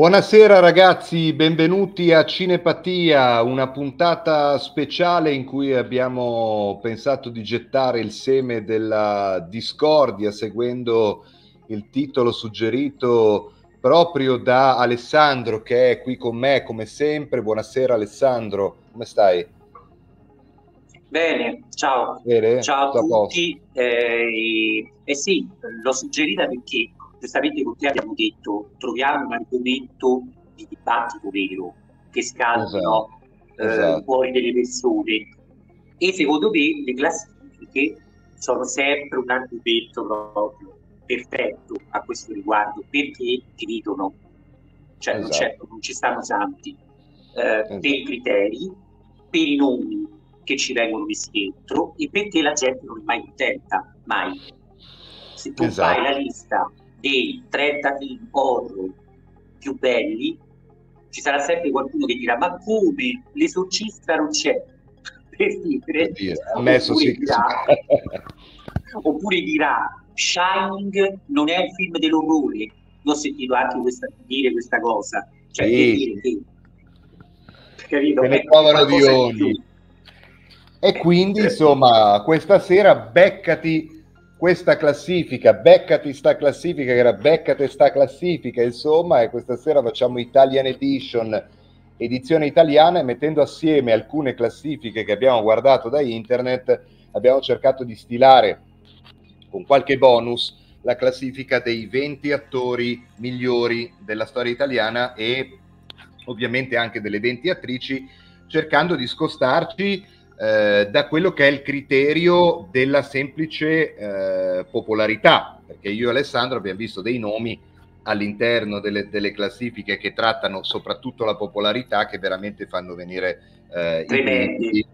Buonasera ragazzi, benvenuti a Cinepatia, una puntata speciale in cui abbiamo pensato di gettare il seme della discordia seguendo il titolo suggerito proprio da Alessandro, che è qui con me come sempre. Buonasera Alessandro, come stai? Bene, ciao. Bene? Ciao a tutti. Sì, l'ho suggerita perché giustamente con te abbiamo detto troviamo un argomento di dibattito vero che scaldano i cuori delle persone, e secondo me le classifiche sono sempre un argomento proprio perfetto a questo riguardo, perché dividono, cioè non ci stanno santi per criteri, per i nomi che ci vengono messi dentro e perché la gente non è mai contenta, mai. Se tu fai la lista dei 30 film horror più belli, ci sarà sempre qualcuno che dirà ma come, l'esorcista non c'è, per dire, oppure dirà Shining non è il film dell'orrore. L'ho sentito anche dire questa cosa, cioè per dire che, capito? Ne povero di ogni. E quindi insomma questa sera beccati questa classifica, beccati sta classifica, che era beccate sta classifica, insomma, e questa sera facciamo Italian Edition, edizione italiana, e mettendo assieme alcune classifiche che abbiamo guardato da internet, abbiamo cercato di stilare, con qualche bonus, la classifica dei 20 attori migliori della storia italiana e ovviamente anche delle 20 attrici, cercando di scostarci da quello che è il criterio della semplice popolarità, perché io e Alessandro abbiamo visto dei nomi all'interno delle classifiche che trattano soprattutto la popolarità, che veramente fanno venire i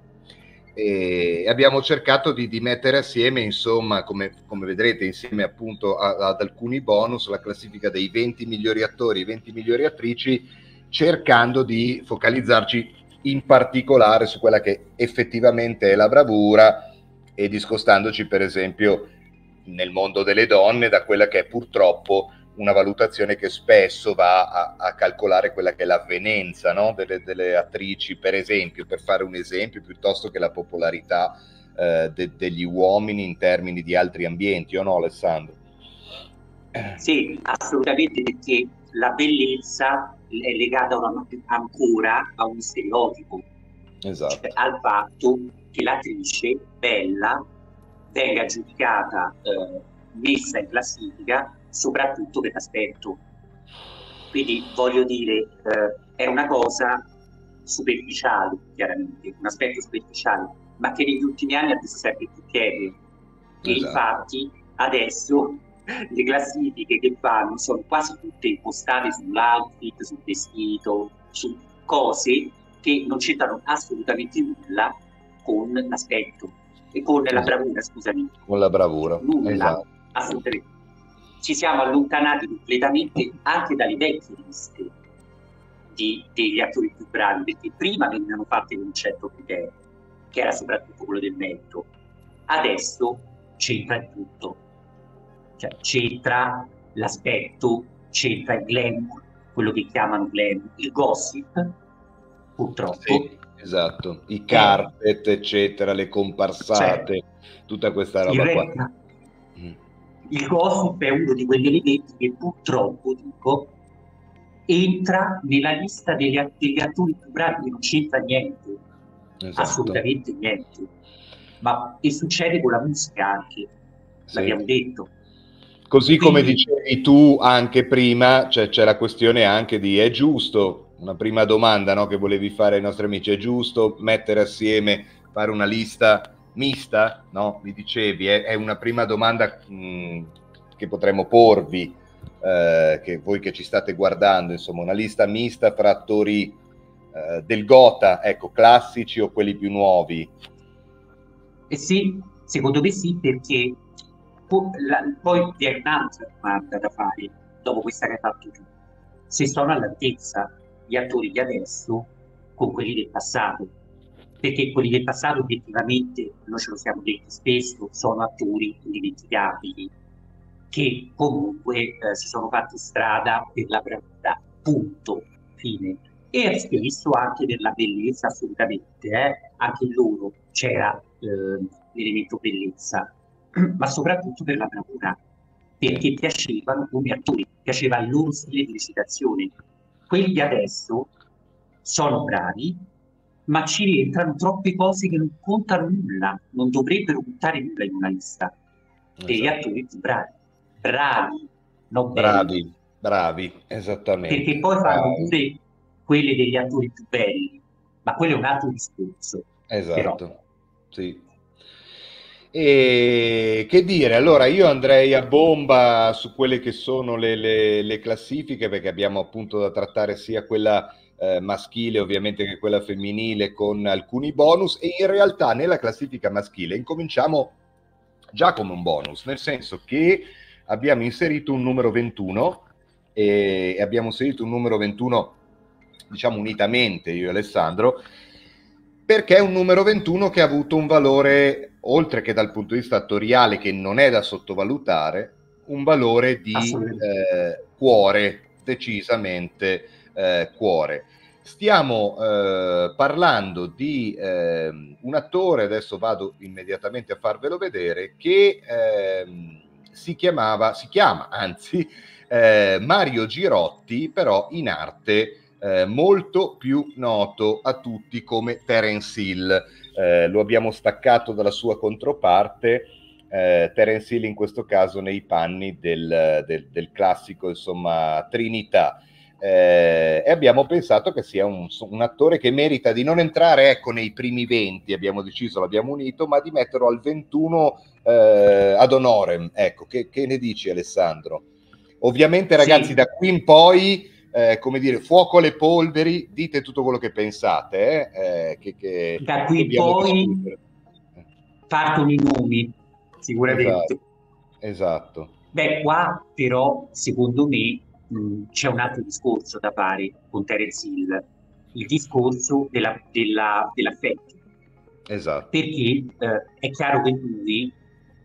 e abbiamo cercato di mettere assieme, insomma, come vedrete, insieme appunto ad alcuni bonus, la classifica dei 20 migliori attori, 20 migliori attrici, cercando di focalizzarci in particolare su quella che effettivamente è la bravura, e discostandoci per esempio nel mondo delle donne da quella che è purtroppo una valutazione che spesso va a calcolare quella che è l'avvenenza, no? delle attrici, per esempio, per fare un esempio, piuttosto che la popolarità degli uomini in termini di altri ambienti, o no Alessandro? Sì, assolutamente, perché la bellezza è legata ancora a un stereotipo, cioè al fatto che l'attrice bella venga giudicata, messa in classifica soprattutto per l'aspetto. Quindi voglio dire, è una cosa superficiale, chiaramente un aspetto superficiale, ma che negli ultimi anni ha visto sempre più chiede, e infatti adesso le classifiche che fanno sono quasi tutte impostate sull'outfit, sul vestito, su cose che non c'entrano assolutamente nulla con l'aspetto e con la bravura, scusami. Con la bravura. Nulla, assolutamente. Ci siamo allontanati completamente anche dalle vecchie liste degli attori più bravi, perché prima venivano fatte con un certo criterio, che era soprattutto quello del merito. Adesso c'entra tutto. Cioè, c'entra l'aspetto, c'entra il glamour, quello che chiamano glamour, il gossip, purtroppo. Sì, esatto, i carpet, eccetera, le comparsate, tutta questa roba qua. Il gossip è uno di quegli elementi che purtroppo, dico, entra nella lista degli attori più bravi, che non c'entra niente, assolutamente niente. Ma e succede con la musica anche, l'abbiamo detto. Così come dicevi tu anche prima, cioè c'è la questione anche di è giusto, una prima domanda, no, che volevi fare ai nostri amici, è giusto mettere assieme, fare una lista mista? No, mi dicevi, è una prima domanda che potremmo porvi, che voi che ci state guardando, insomma, una lista mista fra attori del Gotha, ecco, classici o quelli più nuovi? Eh sì, secondo me sì, perché... Poi vi è un'altra domanda da fare dopo questa che hai fatto tu: se sono all'altezza gli attori di adesso con quelli del passato, perché quelli del passato obiettivamente, noi ce lo siamo detti spesso, sono attori indimenticabili che comunque si sono fatti strada per la bravura, punto, fine. E ha spesso anche della bellezza, assolutamente, anche in loro c'era l'elemento bellezza, ma soprattutto per la bravura, perché piacevano come attori, piaceva il loro stile di recitazione. Quelli adesso sono bravi, ma ci rientrano troppe cose che non contano nulla, non dovrebbero contare nulla in una lista. Degli attori più bravi, non belli. Bravi, esattamente. Perché poi fanno pure quelle degli attori più belli, ma quello è un altro discorso. Esatto, però. Sì. E che dire, allora io andrei a bomba su quelle che sono le classifiche, perché abbiamo appunto da trattare sia quella maschile ovviamente che quella femminile, con alcuni bonus, e in realtà nella classifica maschile incominciamo già come un bonus, nel senso che abbiamo inserito un numero 21 e abbiamo inserito un numero 21, diciamo unitamente io e Alessandro, perché è un numero 21 che ha avuto un valore, oltre che dal punto di vista attoriale che non è da sottovalutare, un valore di cuore, decisamente cuore. Stiamo parlando di un attore, adesso vado immediatamente a farvelo vedere, che si chiama Mario Girotti, però in arte molto più noto a tutti come Terence Hill. Lo abbiamo staccato dalla sua controparte, Terence Hill in questo caso nei panni del classico, insomma, Trinità, e abbiamo pensato che sia un attore che merita di non entrare, ecco, nei primi 20, abbiamo deciso, l'abbiamo unito, ma di metterlo al 21 ad honorem, ecco. Che ne dici, Alessandro? Ovviamente, ragazzi, sì, da qui in poi come dire, fuoco alle polveri, dite tutto quello che pensate, che da qui poi partono i nomi, sicuramente. Esatto. Beh, qua però secondo me c'è un altro discorso da fare con Terence Hill, il discorso dell'affetto. Esatto. Perché è chiaro che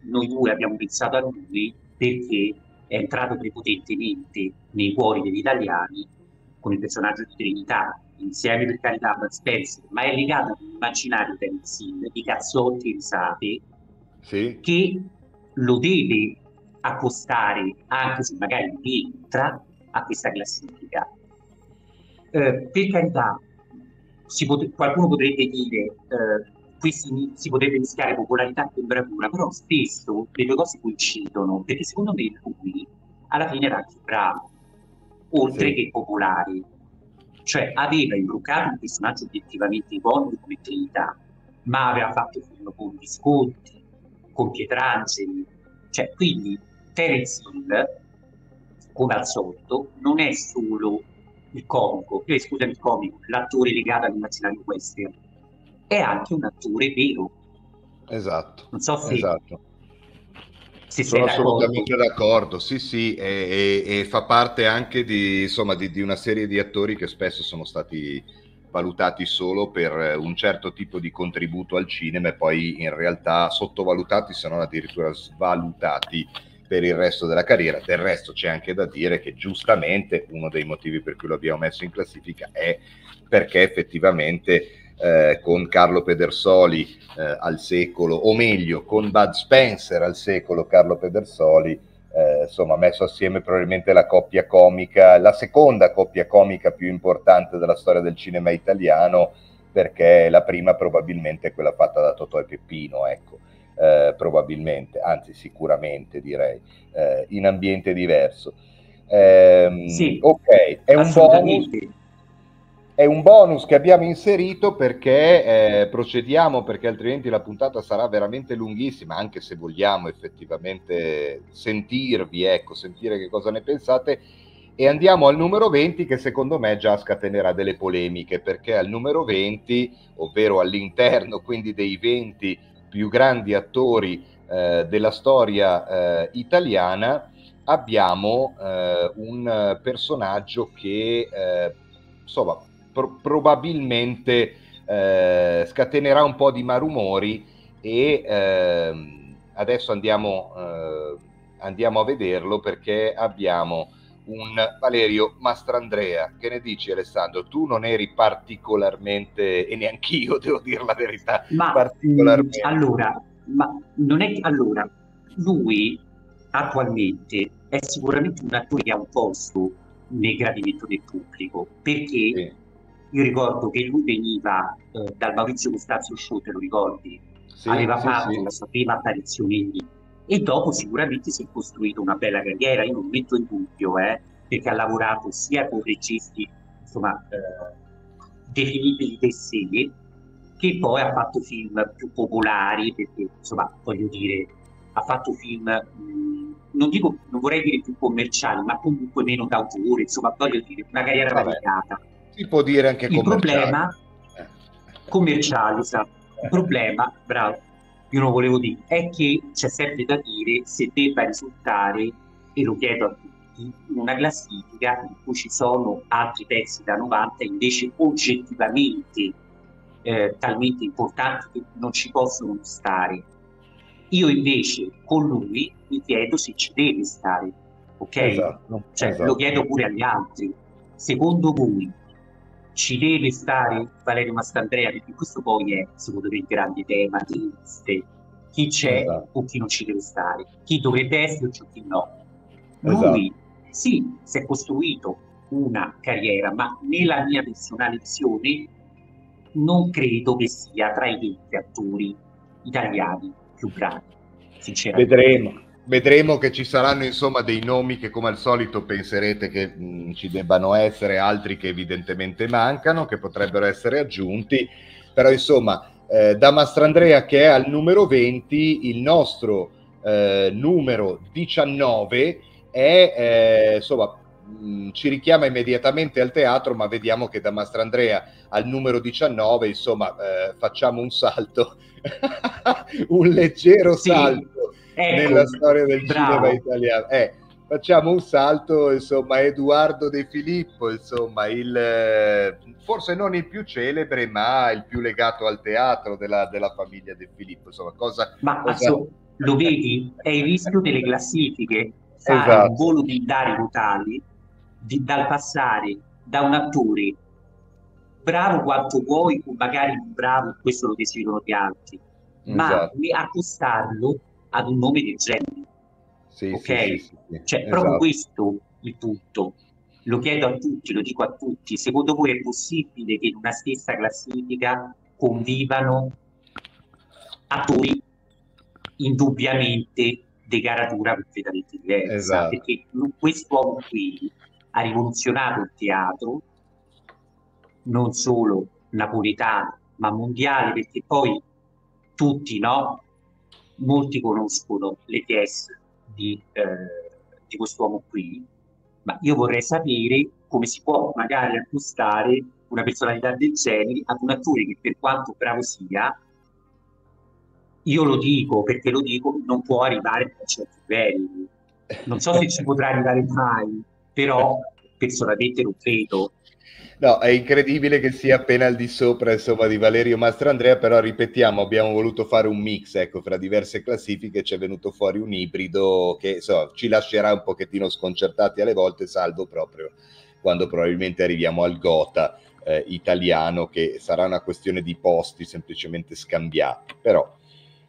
noi due abbiamo pensato a lui perché è entrato prepotentemente nei cuori degli italiani con il personaggio di Trinità, insieme, per carità, a Bud Spencer, ma è legato all'immaginario Terence Hill di cazzotti e risate, sì, che lo deve accostare, anche se magari rientra, a questa classifica. Per carità, qualcuno potrebbe dire qui si potrebbe mischiare popolarità con bravura, però spesso le due cose coincidono, perché secondo me lui alla fine era anche bravo, oltre che popolare. Cioè aveva imboccato un personaggio obiettivamente iconico come Trinità, ma aveva fatto film con Visconti, con Pietrangeli. Cioè, quindi Terence Hill, come al solito, non è solo il comico, l'attore legato all'immaginario western, è anche un attore vero. Esatto. Non so se... Esatto. Se sono assolutamente d'accordo, sì, sì, e fa parte anche di una serie di attori che spesso sono stati valutati solo per un certo tipo di contributo al cinema e poi in realtà sottovalutati, se non addirittura svalutati, per il resto della carriera. Del resto c'è anche da dire che giustamente uno dei motivi per cui lo abbiamo messo in classifica è perché effettivamente con Carlo Pedersoli al secolo, o meglio con Bud Spencer al secolo, Carlo Pedersoli, insomma, messo assieme probabilmente la coppia comica, la seconda coppia comica più importante della storia del cinema italiano, perché la prima probabilmente è quella fatta da Totò e Peppino, ecco, probabilmente, anzi sicuramente direi, in ambiente diverso. Sì, ok, è un bonus che abbiamo inserito perché procediamo, perché altrimenti la puntata sarà veramente lunghissima, anche se vogliamo effettivamente sentirvi, ecco, sentire che cosa ne pensate, e andiamo al numero 20, che secondo me già scatenerà delle polemiche, perché al numero 20, ovvero all'interno quindi dei 20 più grandi attori della storia italiana, abbiamo un personaggio che insomma probabilmente scatenerà un po' di malumori, e adesso andiamo a vederlo, perché abbiamo un Valerio Mastandrea. Che ne dici, Alessandro? Tu non eri particolarmente, e neanch'io devo dire la verità, ma particolarmente. Allora, lui attualmente è sicuramente un attore che ha un posto nel gradimento del pubblico, perché sì. Io ricordo che lui veniva dal Maurizio Costanzo Show, te lo ricordi? Sì, aveva fatto la sua prima apparizione lì e dopo sicuramente si è costruito una bella carriera, io non metto in dubbio, perché ha lavorato sia con registi insomma definibili per sé, che poi ha fatto film più popolari, perché insomma voglio dire ha fatto film non vorrei dire più commerciali, ma comunque meno d'autore, insomma voglio dire una carriera variegata. Si può dire anche il problema, bravo, io non volevo dire, è che c'è sempre da dire se debba risultare, e lo chiedo a tutti, una classifica in cui ci sono altri pezzi da 90 invece oggettivamente talmente importanti che non ci possono stare. Io invece con lui mi chiedo se ci deve stare, ok? Esatto, cioè, esatto. Lo chiedo pure agli altri. Secondo voi ci deve stare Valerio Mastandrea? Perché questo poi è, secondo me, il grande tema di liste. Chi c'è esatto. o chi non ci deve stare, chi dovrebbe essere o chi no. Lui, esatto. sì, si è costruito una carriera, ma nella mia personale visione non credo che sia tra i 20 attori italiani più grandi, sinceramente. Vedremo che ci saranno insomma dei nomi che come al solito penserete che ci debbano essere, altri che evidentemente mancano, che potrebbero essere aggiunti, però insomma da Mastandrea, che è al numero 20, il nostro numero 19 è insomma ci richiama immediatamente al teatro, ma vediamo che da Mastandrea al numero 19 insomma facciamo un salto un leggero salto nella storia del cinema italiano. Facciamo un salto, insomma, Eduardo De Filippo, insomma, il forse non il più celebre, ma il più legato al teatro della famiglia De Filippo. Insomma, lo vedi? È il rischio delle classifiche, fare un volo di dare totali, dal passare da un attore bravo quanto vuoi, o magari bravo, questo lo decidono gli altri, ma accostarlo ad un nome del genere, proprio questo il punto. Lo chiedo a tutti, lo dico a tutti: secondo voi è possibile che in una stessa classifica convivano attori indubbiamente decaratura completamente diversa? Perché quest'uomo qui ha rivoluzionato il teatro, non solo napoletano ma mondiale, perché poi tutti, no? Molti conoscono le pièce di quest'uomo qui, ma io vorrei sapere come si può magari accostare una personalità del genere ad un attore che, per quanto bravo sia, io lo dico perché lo dico, non può arrivare a certi livelli. Non so se ci potrà arrivare mai, però personalmente lo credo. No, è incredibile che sia appena al di sopra, insomma, di Valerio Mastandrea, però ripetiamo, abbiamo voluto fare un mix, ecco, fra diverse classifiche ci è venuto fuori un ibrido che ci lascerà un pochettino sconcertati alle volte, salvo proprio quando probabilmente arriviamo al Gotha italiano, che sarà una questione di posti semplicemente scambiati, però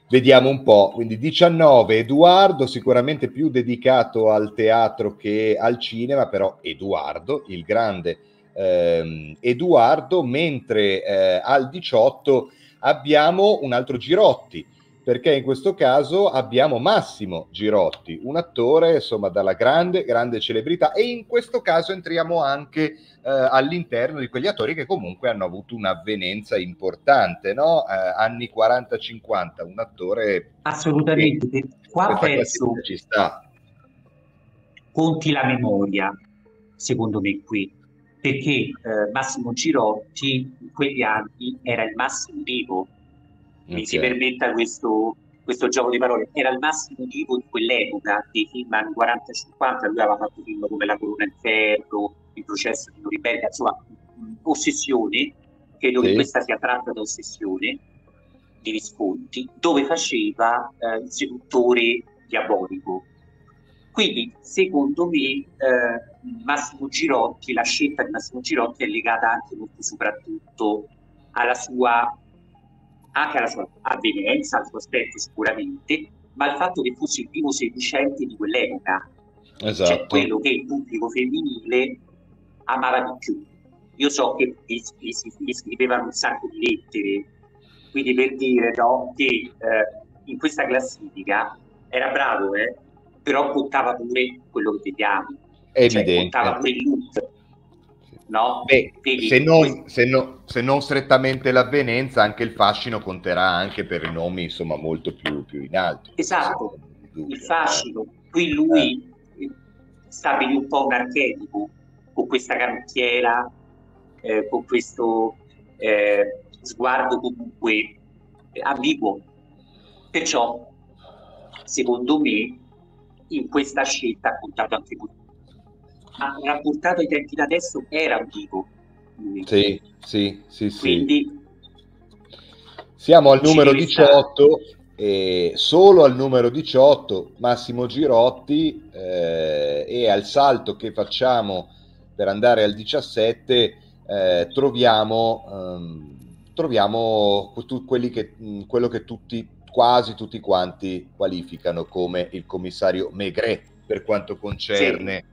vediamo un po'. Quindi 19 Eduardo, sicuramente più dedicato al teatro che al cinema, però Eduardo, il grande Eduardo, mentre al 18 abbiamo un altro Girotti, perché in questo caso abbiamo Massimo Girotti, un attore insomma dalla grande celebrità, e in questo caso entriamo anche all'interno di quegli attori che comunque hanno avuto un'avvenenza importante, no? Anni 40-50, un attore assolutamente che, qua penso ci sta. Conti la memoria, secondo me, qui, perché Massimo Girotti in quegli anni era il massimo divo, mi si permetta questo gioco di parole, era il massimo divo di quell'epoca, dei film anni 40-50, lui aveva fatto film come La Corona in Ferro, Il Processo di Norimberga, insomma, Ossessione, credo che questa sia tratta da Ossessione di Visconti, dove faceva il seduttore diabolico. Quindi, secondo me, Massimo Girotti, la scelta di Massimo Girotti è legata anche molto soprattutto alla sua, anche alla sua avvenenza, al suo aspetto sicuramente, ma al fatto che fosse il primo sedicente di quell'epoca, esatto, cioè quello che il pubblico femminile amava di più. Io so che si scrivevano un sacco di lettere, quindi per dire, no, che in questa classifica era bravo, però contava pure quello che vediamo, cioè, contava pure il look, no? Beh, se non strettamente l'avvenenza, anche il fascino conterà anche per nomi insomma molto più in alto. Esatto, il fascino. Qui lui stabilì un po' un archetipo con questa canottiera, con questo sguardo comunque ambiguo. Perciò, secondo me, in questa scelta ha contato anche lui. Ha rapportato ai tempi da adesso, era ambiguo. Sì, sì, sì, sì. Quindi siamo al numero 18, solo al numero 18 Massimo Girotti, e al salto che facciamo per andare al 17 troviamo quello che quasi tutti quanti qualificano come il commissario Maigret per quanto concerne, sì,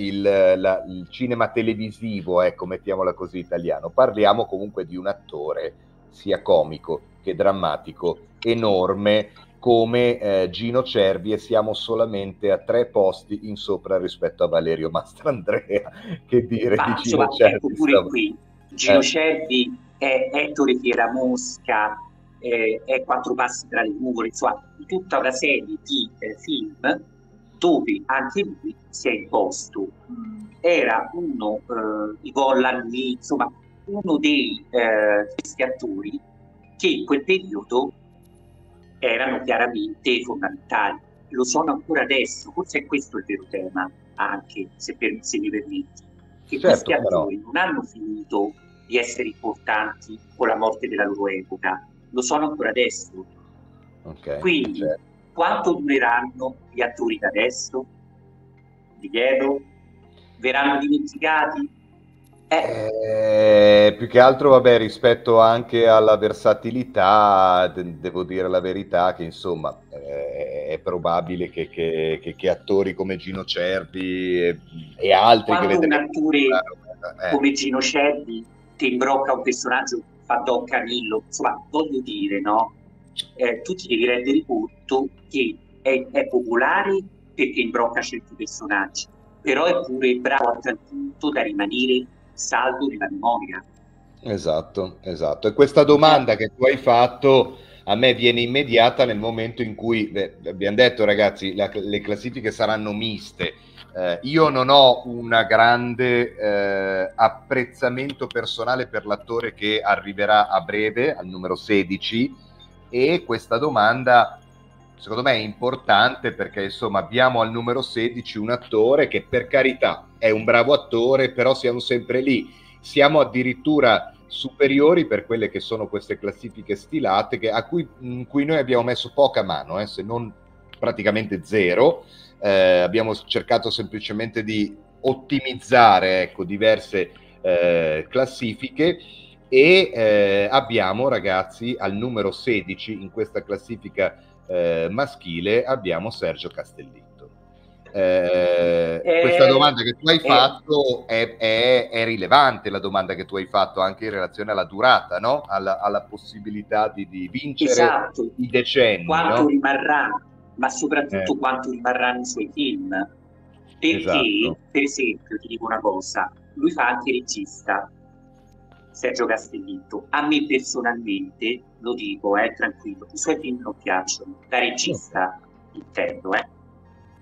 il cinema televisivo, ecco, mettiamola così, italiano. Parliamo comunque di un attore sia comico che drammatico enorme come Gino Cervi, e siamo solamente a 3 posti in sopra rispetto a Valerio Mastandrea. Che dire di Gino Cervi? Ecco, pure qui Gino Cervi è Ettore Fieramosca, è Quattro passi tra le nuvole, insomma tutta una serie di film dove anche lui si è imposto. Era uno, Ivola, insomma uno dei questi attori che in quel periodo erano chiaramente fondamentali, lo sono ancora adesso, forse è questo il vero tema, anche se mi permetti, che certo, questi attori non hanno finito di essere importanti con la morte della loro epoca, lo sono ancora adesso. Okay, quindi certo, quanto dureranno gli attori da adesso? Vi chiedo, verranno dimenticati? Più che altro, vabbè, rispetto anche alla versatilità, devo dire la verità che insomma è probabile che attori come Gino Cervi e altri che un attore come Gino Cervi ti imbrocca un personaggio, fa Don Camillo, insomma voglio dire, no? Tu ti devi rendere conto che è popolare perché imbrocca certi personaggi, però è pure bravo a tal punto da rimanere saldo nella memoria. Esatto, esatto. E questa domanda che tu hai fatto a me viene immediata nel momento in cui, abbiamo detto ragazzi, le classifiche saranno miste. Io non ho un grande apprezzamento personale per l'attore che arriverà a breve al numero 16, e questa domanda secondo me è importante perché insomma abbiamo al numero 16 un attore che, per carità, è un bravo attore, però siamo sempre lì, siamo addirittura superiori per quelle che sono queste classifiche stilate in cui noi abbiamo messo poca mano, se non praticamente zero. Abbiamo cercato semplicemente di ottimizzare, ecco, diverse classifiche, e abbiamo, ragazzi, al numero 16 in questa classifica maschile abbiamo Sergio Castellitto. Questa domanda che tu hai fatto è rilevante, la domanda che tu hai fatto anche in relazione alla durata, no? alla possibilità di vincere, esatto, i decenni, quanto, no? Rimarrà, ma soprattutto quanto rimarranno i suoi film, perché, esatto, per esempio ti dico una cosa, lui fa anche regista, Sergio Castellitto. A me personalmente, lo dico, tranquillo, i suoi film non piacciono, da regista intendo,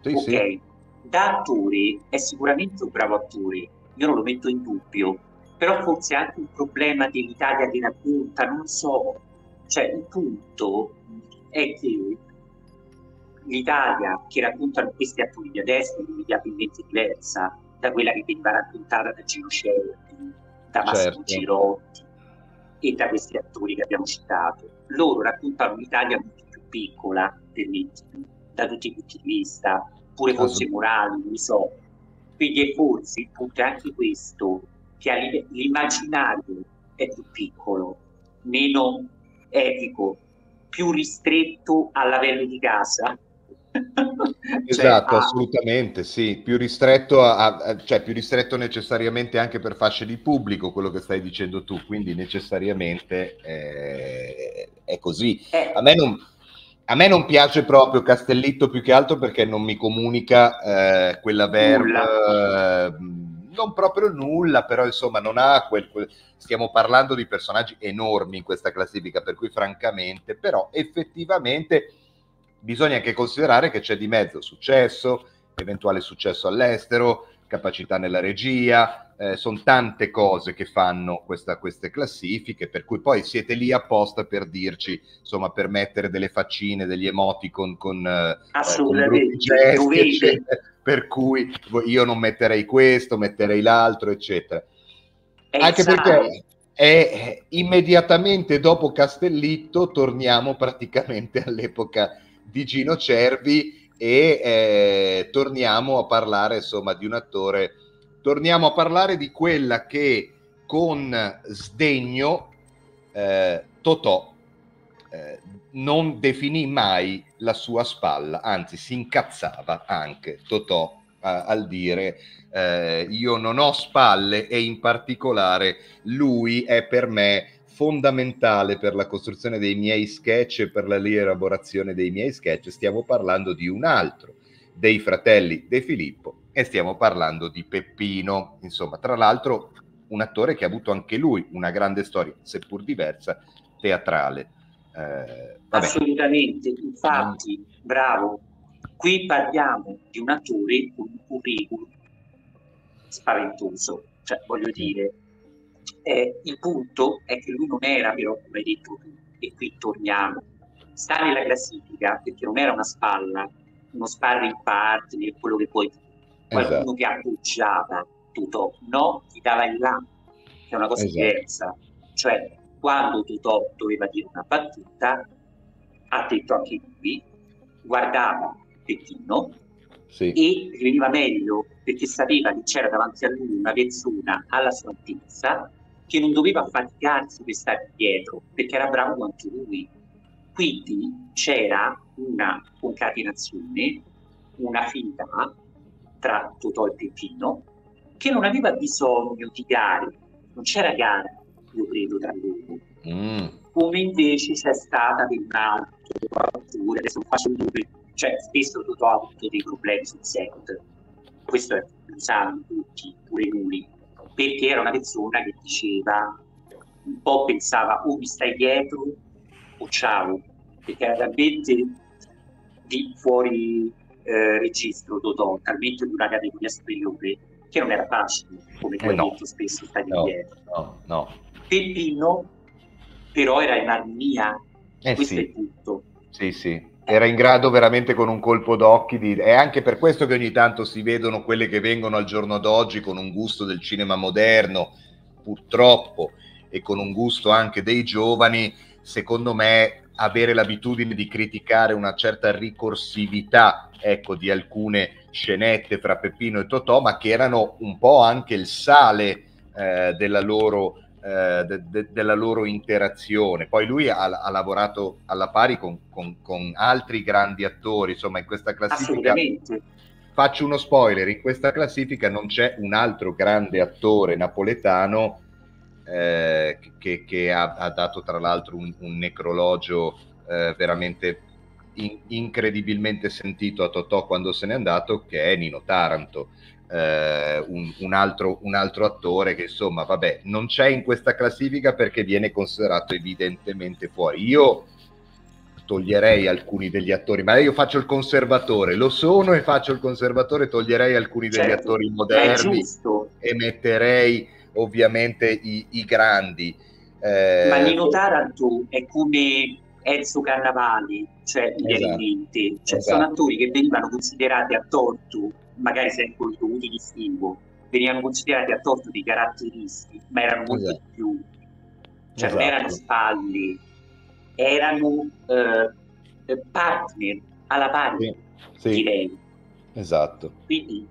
sì, ok, sì. Da attore è sicuramente un bravo attore, io non lo metto in dubbio, però forse è anche un problema dell'Italia che racconta, non so, cioè il punto è che l'Italia che raccontano questi attori di adesso è immediatamente diversa da quella che veniva raccontata da Gino Cervi, da Massimo Girotti e da questi attori che abbiamo citato. Loro raccontano un'Italia molto più piccola, da tutti i punti di vista, pure forse morali, non so, Quindi è forse il punto è anche questo, che l'immaginario è più piccolo, meno etico, più ristretto al lavello di casa. Esatto, cioè, assolutamente sì, più ristretto, cioè più ristretto necessariamente anche per fasce di pubblico, quello che stai dicendo tu, quindi necessariamente è così. A me non piace proprio Castellitto, più che altro perché non mi comunica quella verba, non proprio nulla, però insomma non ha quel... Stiamo parlando di personaggi enormi in questa classifica, per cui francamente, però effettivamente... Bisogna anche considerare che c'è di mezzo successo, eventuale successo all'estero, capacità nella regia, sono tante cose che fanno queste classifiche, per cui poi siete lì apposta per dirci, insomma, per mettere delle faccine, degli emoticon con gesti, eccetera, per cui io non metterei questo, metterei l'altro, eccetera. Anche perché... E immediatamente dopo Castellitto torniamo praticamente all'epoca di Gino Cervi e torniamo a parlare, insomma, di un attore, torniamo a parlare di quella che con sdegno Totò non definì mai la sua spalla, anzi si incazzava anche Totò al dire io non ho spalle, e in particolare lui è per me fondamentale per la costruzione dei miei sketch e per la rielaborazione dei miei sketch. Stiamo parlando di un altro dei fratelli De Filippo e stiamo parlando di Peppino, insomma, tra l'altro un attore che ha avuto anche lui una grande storia, seppur diversa, teatrale. Assolutamente, infatti, bravo, qui parliamo di un attore con un curriculum spaventoso, cioè voglio dire, il punto è che lui non era, però, come hai detto tu, e qui torniamo, sta nella classifica perché non era una spalla, uno sparring partner, quello che poi qualcuno, esatto, che appoggiava Totò, no, gli dava il là, che è una cosa, esatto, diversa, cioè quando Totò doveva dire una battuta, ha detto anche lui, guardava Peppino, sì, e veniva meglio perché sapeva che c'era davanti a lui una persona alla sua altezza che non doveva affaticarsi per stare dietro, perché era bravo quanto lui. Quindi c'era una concatenazione, una affinità tra Totò e Peppino che non aveva bisogno di gare, non c'era gara, io credo, tra loro. Come invece c'è stata per un altro, adesso non faccio il nome, cioè spesso Totò ha avuto dei problemi sul set, questo è, lo sanno tutti, pure lui, perché era una persona che diceva, un po' pensava o mi stai dietro o ciao, perché era talmente di fuori registro Totò, talmente di una categoria superiore, che non era facile, come poi detto, spesso stai dietro. No. Peppino però era in armonia, questo sì, è il punto. Sì. Era in grado veramente con un colpo d'occhio di... È anche per questo che ogni tanto si vedono quelle che vengono al giorno d'oggi con un gusto del cinema moderno, purtroppo, e con un gusto anche dei giovani, secondo me, avere l'abitudine di criticare una certa ricorsività, ecco, di alcune scenette fra Peppino e Totò, ma che erano un po' anche il sale della loro interazione. Poi lui ha lavorato alla pari con altri grandi attori, insomma, in questa classifica, faccio uno spoiler, in questa classifica non c'è un altro grande attore napoletano che ha dato tra l'altro un necrologio veramente incredibilmente sentito a Totò quando se n'è andato, che è Nino Taranto. Un altro attore che, insomma, vabbè, non c'è in questa classifica perché viene considerato evidentemente fuori. Io toglierei alcuni degli attori, ma io faccio il conservatore, lo sono e faccio il conservatore, toglierei alcuni degli attori moderni e metterei ovviamente i grandi. Ma Nino Taranto è come Enzo Carnavali, cioè, evidente, cioè, esatto, sono attori che venivano considerati a torto, magari sempre con i dovuti distinguo, venivano considerati a torto dei caratteristi, ma erano molto di più, cioè non erano spalle, erano partner alla pari, direi. Esatto. Quindi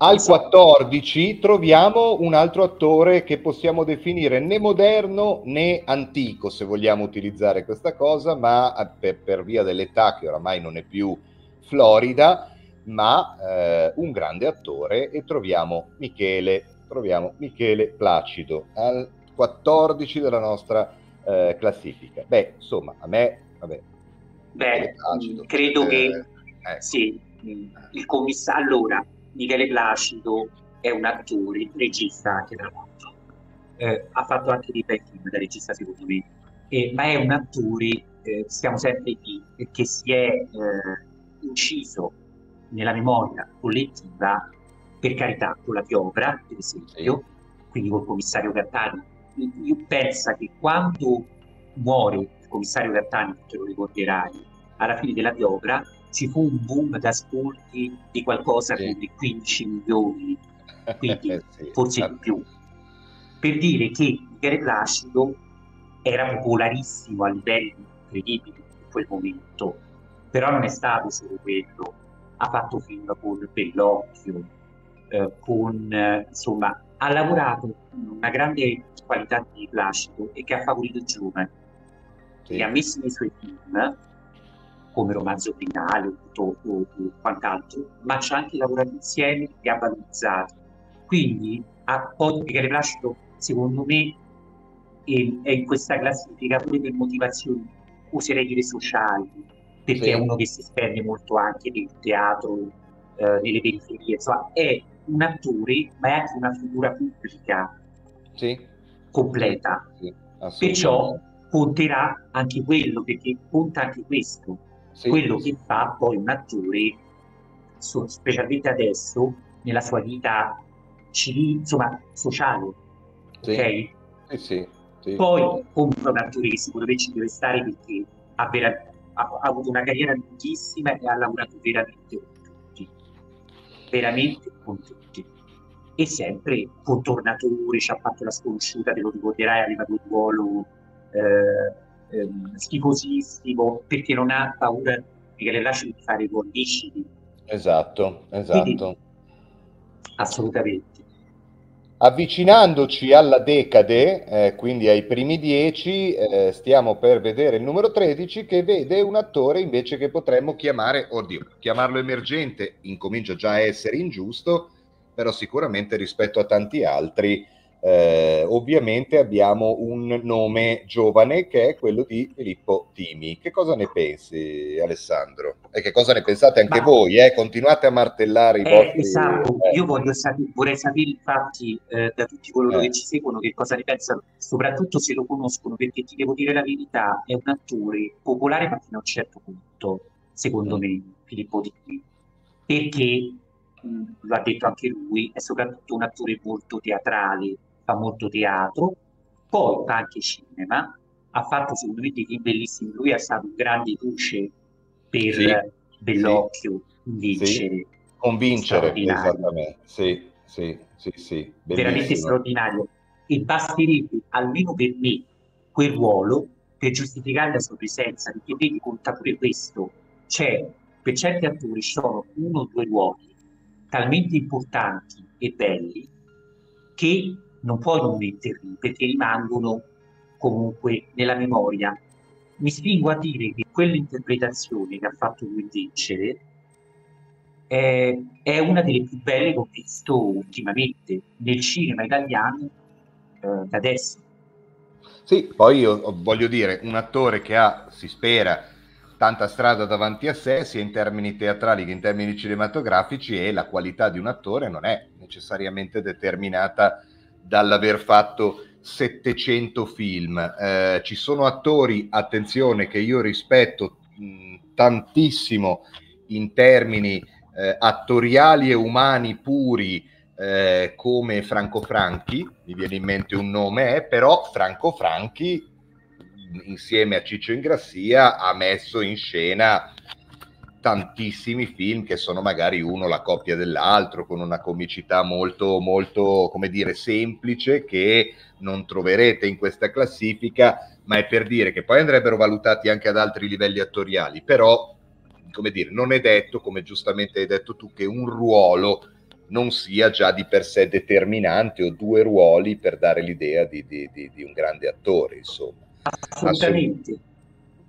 Al 14 troviamo un altro attore che possiamo definire né moderno né antico, se vogliamo utilizzare questa cosa, ma per via dell'età che oramai non è più florida, ma un grande attore, e troviamo Michele Placido al 14 della nostra classifica. Beh, insomma, a me, vabbè, beh, Placido, credo che sì, il commissario, allora Michele Placido è un attore, regista anche tra l'altro, ha fatto anche dei bei film da regista secondo me, ma è un attore, siamo sempre qui, che si è inciso nella memoria collettiva, per carità, con la Piovra per esempio, quindi col commissario Gattani. Io penso che quando muore il commissario Gattani, te lo ricorderai, alla fine della Piovra ci fu un boom d'ascolti di qualcosa di 15 milioni, quindi forse di più, per dire che Michele Placido era popolarissimo a livelli incredibili in quel momento. Però non è stato solo quello, ha fatto film con Bellocchio, insomma ha lavorato con una grande qualità di Placido e che ha favorito i giovani, che ha messo nei suoi film come Romanzo Criminale o quant'altro, ma ci ha anche lavorato insieme e ha valorizzato. Quindi a Michele Placido secondo me è in questa classifica pure per motivazioni, userei dire sociali, perché è uno che si spende molto anche nel teatro, nelle periferie, insomma è un attore ma è anche una figura pubblica completa, perciò conterà anche quello, perché conta anche questo, quello che fa poi un attore, specialmente adesso, nella sua vita civile, insomma sociale, ok? Poi compra un attore che sicuramente ci deve stare, perché ha veramente ha avuto una carriera lunghissima e ha lavorato veramente con tutti, e sempre con Tornatore, ci ha fatto La sconosciuta, te lo ricorderai, aveva quel ruolo schifosissimo, perché non ha paura che le lasci di fare i buoni disciti. Esatto. Quindi, assolutamente. Avvicinandoci alla decade, quindi ai primi 10, stiamo per vedere il numero 13, che vede un attore invece che potremmo chiamare, chiamarlo emergente, incomincia già a essere ingiusto, però sicuramente rispetto a tanti altri, ovviamente abbiamo un nome giovane che è quello di Filippo Timi. Che cosa ne pensi, Alessandro? E che cosa ne pensate anche voi? Continuate a martellare i vostri... Esatto, io vorrei sapere infatti da tutti coloro che ci seguono che cosa ne pensano, soprattutto se lo conoscono, perché ti devo dire la verità, è un attore popolare ma fino a un certo punto, secondo me, Filippo Timi, perché lo ha detto anche lui, è soprattutto un attore molto teatrale, fa molto teatro, poi fa anche cinema, ha fatto secondo me dei film bellissimi, lui è stato un grande luce per Bellocchio, convincere, esattamente, veramente straordinario, e basterebbe almeno per me quel ruolo per giustificare la sua presenza, perché vedi, conta pure questo, per certi attori sono uno o due ruoli talmente importanti e belli che non puoi non metterli, perché rimangono comunque nella memoria. Mi spingo a dire che quell'interpretazione che ha fatto lui vincere è una delle più belle che ho visto ultimamente nel cinema italiano da adesso. Sì, poi io voglio dire, un attore che si spera, tanta strada davanti a sé, sia in termini teatrali che in termini cinematografici, e la qualità di un attore non è necessariamente determinata dall'aver fatto 700 film. Ci sono attori, attenzione, che io rispetto tantissimo in termini attoriali e umani puri, come Franco Franchi, mi viene in mente un nome, però Franco Franchi insieme a Ciccio Ingrassia ha messo in scena tantissimi film che sono magari uno la coppia dell'altro, con una comicità molto molto, come dire, semplice, che non troverete in questa classifica, ma è per dire che poi andrebbero valutati anche ad altri livelli attoriali, però, come dire, non è detto, come giustamente hai detto tu, che un ruolo non sia già di per sé determinante, o due ruoli per dare l'idea di un grande attore, insomma. Assolutamente.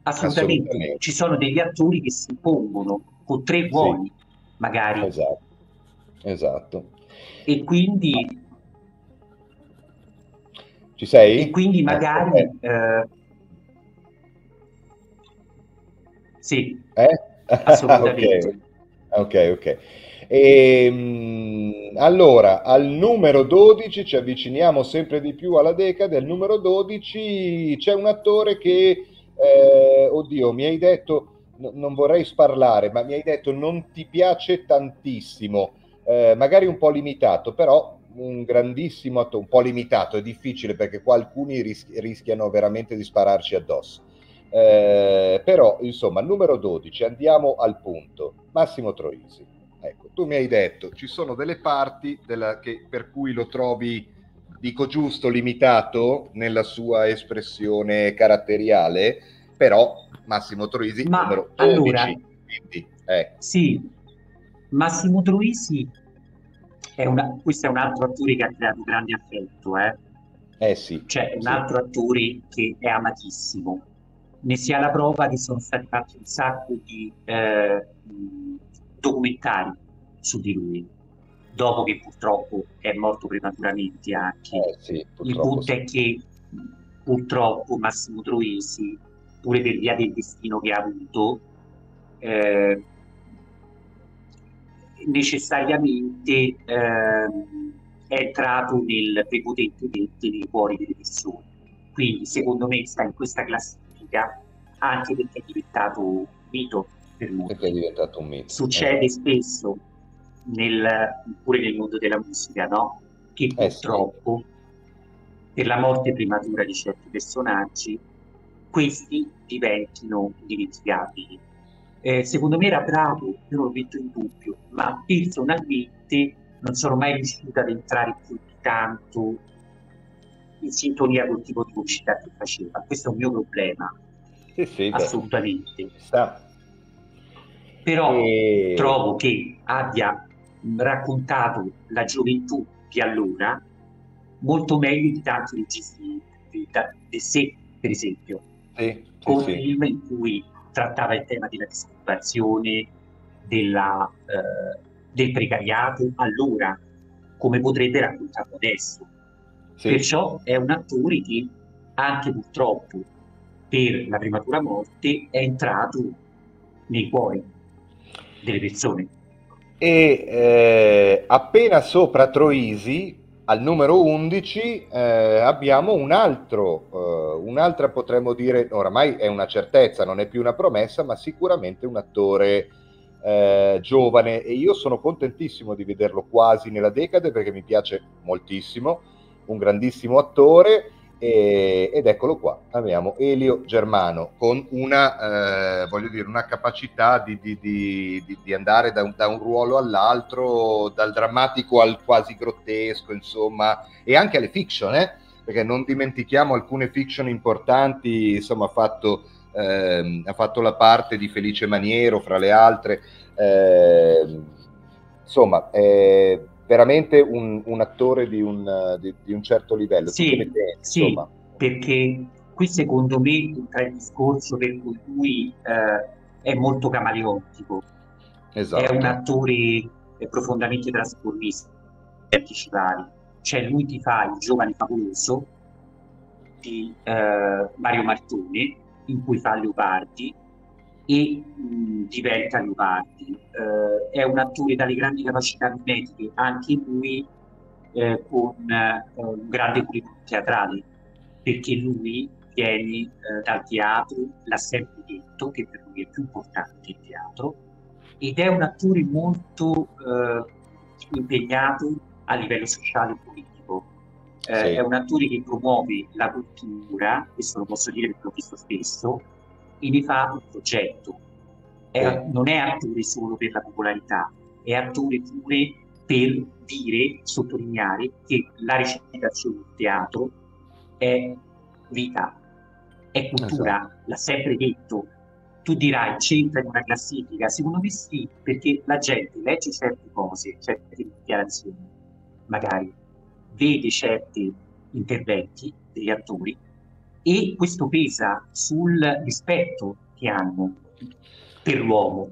Assolutamente, ci sono degli attori che si pongono con tre ruoli, sì, magari. Esatto. Esatto. E quindi ci sei? E quindi magari sì, assolutamente. Ok, ok. E, allora, al numero 12, ci avviciniamo sempre di più alla decade, al numero 12 c'è un attore che, oddio, mi hai detto, non vorrei sparlare, ma mi hai detto non ti piace tantissimo, magari un po' limitato, però un grandissimo attore, un po' limitato, è difficile perché qua alcuni rischiano veramente di spararci addosso. Però insomma, numero 12, andiamo al punto, Massimo Troisi. Ecco, tu mi hai detto ci sono delle parti per cui lo trovi, dico giusto, limitato nella sua espressione caratteriale, però Massimo Troisi numero 12, allora, quindi, sì, Massimo Troisi è questo è un altro attore che ha creato grande affetto, sì, cioè un altro attore che è amatissimo. Ne si ha la prova che sono stati fatti un sacco di documentari su di lui, dopo che purtroppo è morto prematuramente anche. Sì, il punto è che purtroppo Massimo Troisi, pure per via del destino che ha avuto, necessariamente è entrato nel prepotentemente nei cuori delle persone. Quindi secondo me sta in questa classifica, anche perché è diventato un mito per molti. Perché è diventato un mito. Succede spesso pure nel mondo della musica, no? Che purtroppo per la morte prematura di certi personaggi questi diventino indimenticabili. Secondo me era bravo, io non lo metto in dubbio, ma personalmente non sono mai riuscito ad entrare più di tanto in sintonia col tipo di pubblicità che faceva. Questo è un mio problema, sì, assolutamente. Però trovo che abbia raccontato la gioventù di allora molto meglio di tanti registi di sé, per esempio, con film in cui trattava il tema della disoccupazione, del precariato, allora, come potrebbe raccontarlo adesso. Sì. Perciò è un attore che anche purtroppo per la prematura morte è entrato nei cuori delle persone. E appena sopra Troisi, al numero 11, abbiamo un altro, un'altra, potremmo dire, oramai è una certezza, non è più una promessa, ma sicuramente un attore giovane, e io sono contentissimo di vederlo quasi nella decade perché mi piace moltissimo. Un grandissimo attore, ed eccolo qua, abbiamo Elio Germano, con una, voglio dire, una capacità di andare da un ruolo all'altro, dal drammatico al quasi grottesco, insomma, e anche alle fiction, perché non dimentichiamo alcune fiction importanti, insomma, ha fatto la parte di Felice Maniero, fra le altre, insomma, veramente un attore di un certo livello. Sì, pensi, sì, perché qui secondo me entra il discorso per cui lui è molto camaleontico. Esatto. È un attore profondamente trasformista, anticipare. Cioè lui ti fa Il giovane favoloso di Mario Martone, in cui fa Leopardi, e diventa Leopardi. È un attore dalle grandi capacità mimetiche, anche lui con un grande curriculum teatrale, perché lui viene dal teatro, l'ha sempre detto che per lui è più importante il teatro, ed è un attore molto impegnato a livello sociale e politico. Sì. È un attore che promuove la cultura, questo lo posso dire perché l'ho visto spesso, e ne fa un progetto. Non è attore solo per la popolarità, è attore pure per dire, sottolineare che la recitazione del teatro è vita, è cultura, l'ha sempre detto, Tu dirai, c'entra in una classifica? Secondo me sì, perché la gente legge certe cose, certe dichiarazioni, magari vede certi interventi degli attori, e questo pesa sul rispetto che hanno per l'uomo,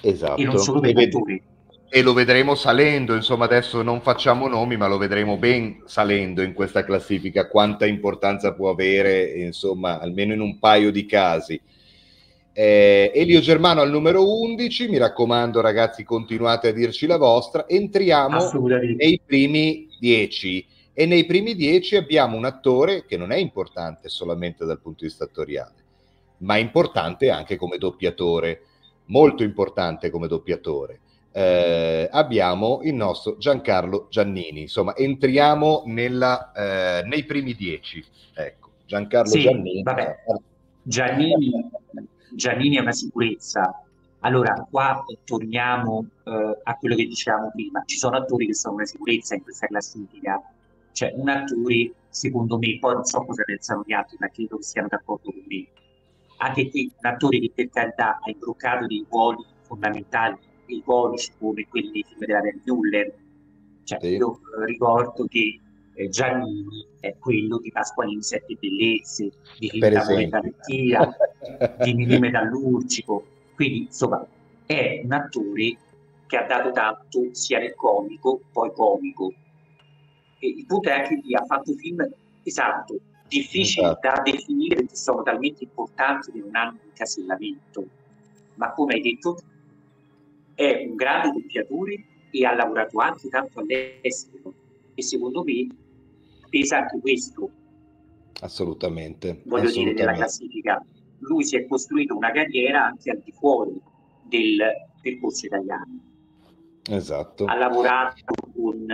esatto, e non solo per l'attore. E lo vedremo salendo, insomma, adesso non facciamo nomi, ma lo vedremo ben salendo in questa classifica, quanta importanza può avere, insomma, almeno in un paio di casi. Elio Germano al numero 11, mi raccomando ragazzi, continuate a dirci la vostra. Entriamo nei primi 10, e nei primi 10 abbiamo un attore che non è importante solamente dal punto di vista attoriale, ma importante anche come doppiatore, molto importante come doppiatore. Abbiamo il nostro Giancarlo Giannini, insomma entriamo nella, nei primi 10, ecco, Giancarlo, sì, Giannini, vabbè. Giannini è una sicurezza. Allora qua torniamo a quello che dicevamo prima, ci sono attori che sono una sicurezza in questa classifica, cioè un attore, secondo me, poi non so cosa pensano gli altri, ma credo che siano d'accordo con me, anche qui un attore che per carità ha imbroccato dei ruoli fondamentali, iconici come quelli dei film della Verne Müller, cioè, sì. Io ricordo che Giannini è quello di Pasqualini, Sette Bellezze, di Finta, di Mimì Metallurgico, quindi insomma è un attore che ha dato tanto sia nel comico, poi comico, e il punto è anche lì, ha fatto film, esatto, difficili, esatto, da definire, perché sono talmente importanti che non hanno un casellamento, ma come hai detto è un grande doppiatore e ha lavorato anche tanto all'estero, e secondo me pesa anche questo. Assolutamente. Voglio assolutamente dire, nella classifica lui si è costruito una carriera anche al di fuori del percorso italiano. Esatto. Ha lavorato con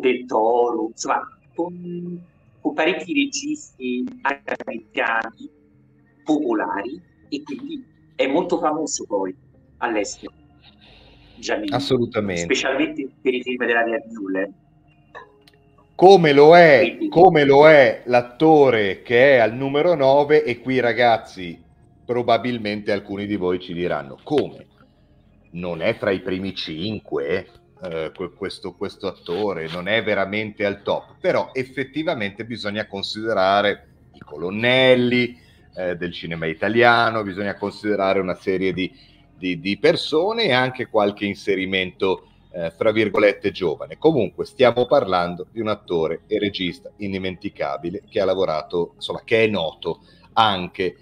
Del Toro, insomma, con parecchi registi americani popolari, e quindi è molto famoso poi all'estero, Giannini. Assolutamente. Specialmente per i film della Verne Müller. Come lo è l'attore che è al numero 9, e qui ragazzi probabilmente alcuni di voi ci diranno come non è tra i primi 5, questo attore non è veramente al top, però effettivamente bisogna considerare i colonnelli del cinema italiano, bisogna considerare una serie di persone e anche qualche inserimento fra virgolette giovane. Comunque stiamo parlando di un attore e regista indimenticabile che ha lavorato, insomma, che è noto anche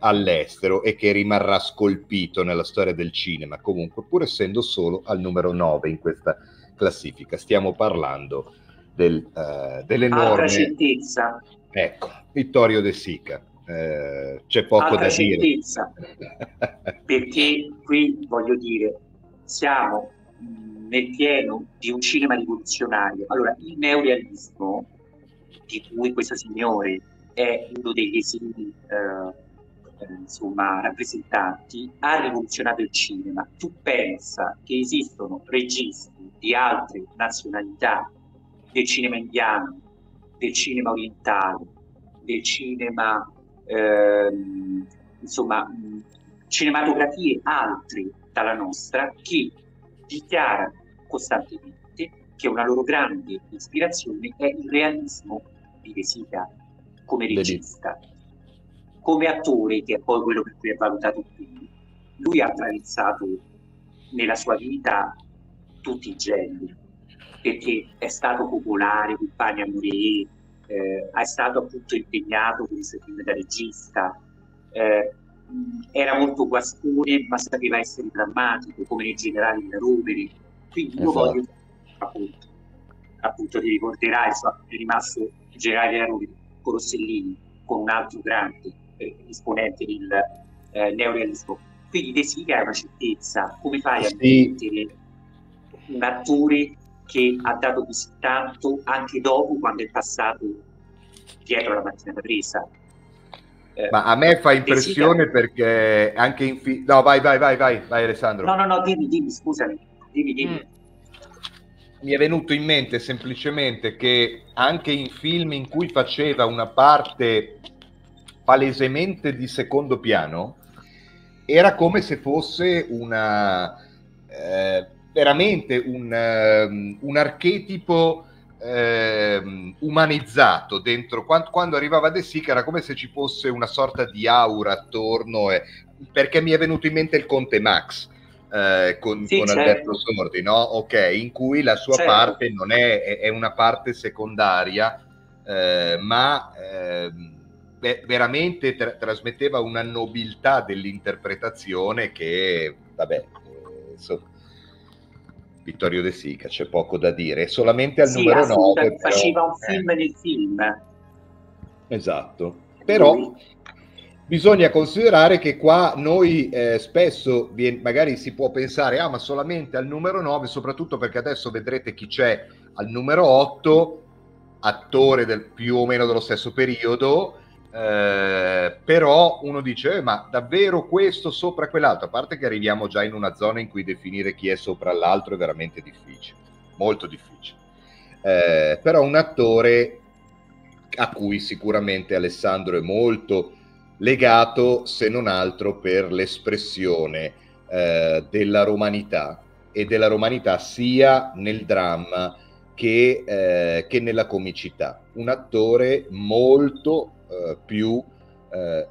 all'estero e che rimarrà scolpito nella storia del cinema, comunque, pur essendo solo al numero 9 in questa classifica. Stiamo parlando dell'enorme certezza, ecco, Vittorio De Sica. C'è poco altra da certezza, dire, perché qui voglio dire siamo nel pieno di un cinema rivoluzionario. Allora, il neorealismo, di cui questo signore è uno degli esimi insomma rappresentanti, ha rivoluzionato il cinema. Tu pensa che esistono registi di altre nazionalità, del cinema indiano, del cinema orientale, del cinema insomma cinematografie altre dalla nostra, che dichiarano costantemente che una loro grande ispirazione è il realismo di De Sica come regista. Come attore, che è poi quello per cui è valutato qui, lui ha attraversato nella sua vita tutti i generi, perché è stato popolare con Pani Amore, è stato appunto impegnato per questo film da regista, era molto guascone ma sapeva essere drammatico, come nel Generale della Rovere. Quindi io, esatto, voglio appunto ti ricorderai, insomma, è rimasto il Generale della Rovere con Rossellini, con un altro grande esponente del neorealismo. Quindi De Sica è una certezza. Come fai, sì, a mettere un attore che ha dato così tanto anche dopo, quando è passato dietro la macchina da presa? Ma a me fa impressione perché anche in no, vai Alessandro. No, dimmi, scusami. Dimmi. Mi è venuto in mente semplicemente che anche in film in cui faceva una parte palesemente di secondo piano, era come se fosse una, veramente un archetipo umanizzato dentro. Quando arrivava De Sica era come se ci fosse una sorta di aura attorno, perché mi è venuto in mente il Conte Max con certo. Alberto Sordi, no? Ok, in cui la sua certo. parte non è una parte secondaria, ma veramente trasmetteva una nobiltà dell'interpretazione che, vabbè, insomma, Vittorio De Sica c'è poco da dire, solamente al sì, numero 9 però, faceva un film nel film, esatto, però bisogna considerare che qua noi spesso magari si può pensare ma solamente al numero 9, soprattutto perché adesso vedrete chi c'è al numero 8, attore più o meno dello stesso periodo, però uno dice ma davvero questo sopra quell'altro? A parte che arriviamo già in una zona in cui definire chi è sopra l'altro è veramente difficile, molto difficile, però un attore a cui sicuramente Alessandro è molto legato, se non altro per l'espressione della romanità, e della romanità sia nel dramma che nella comicità. Un attore molto più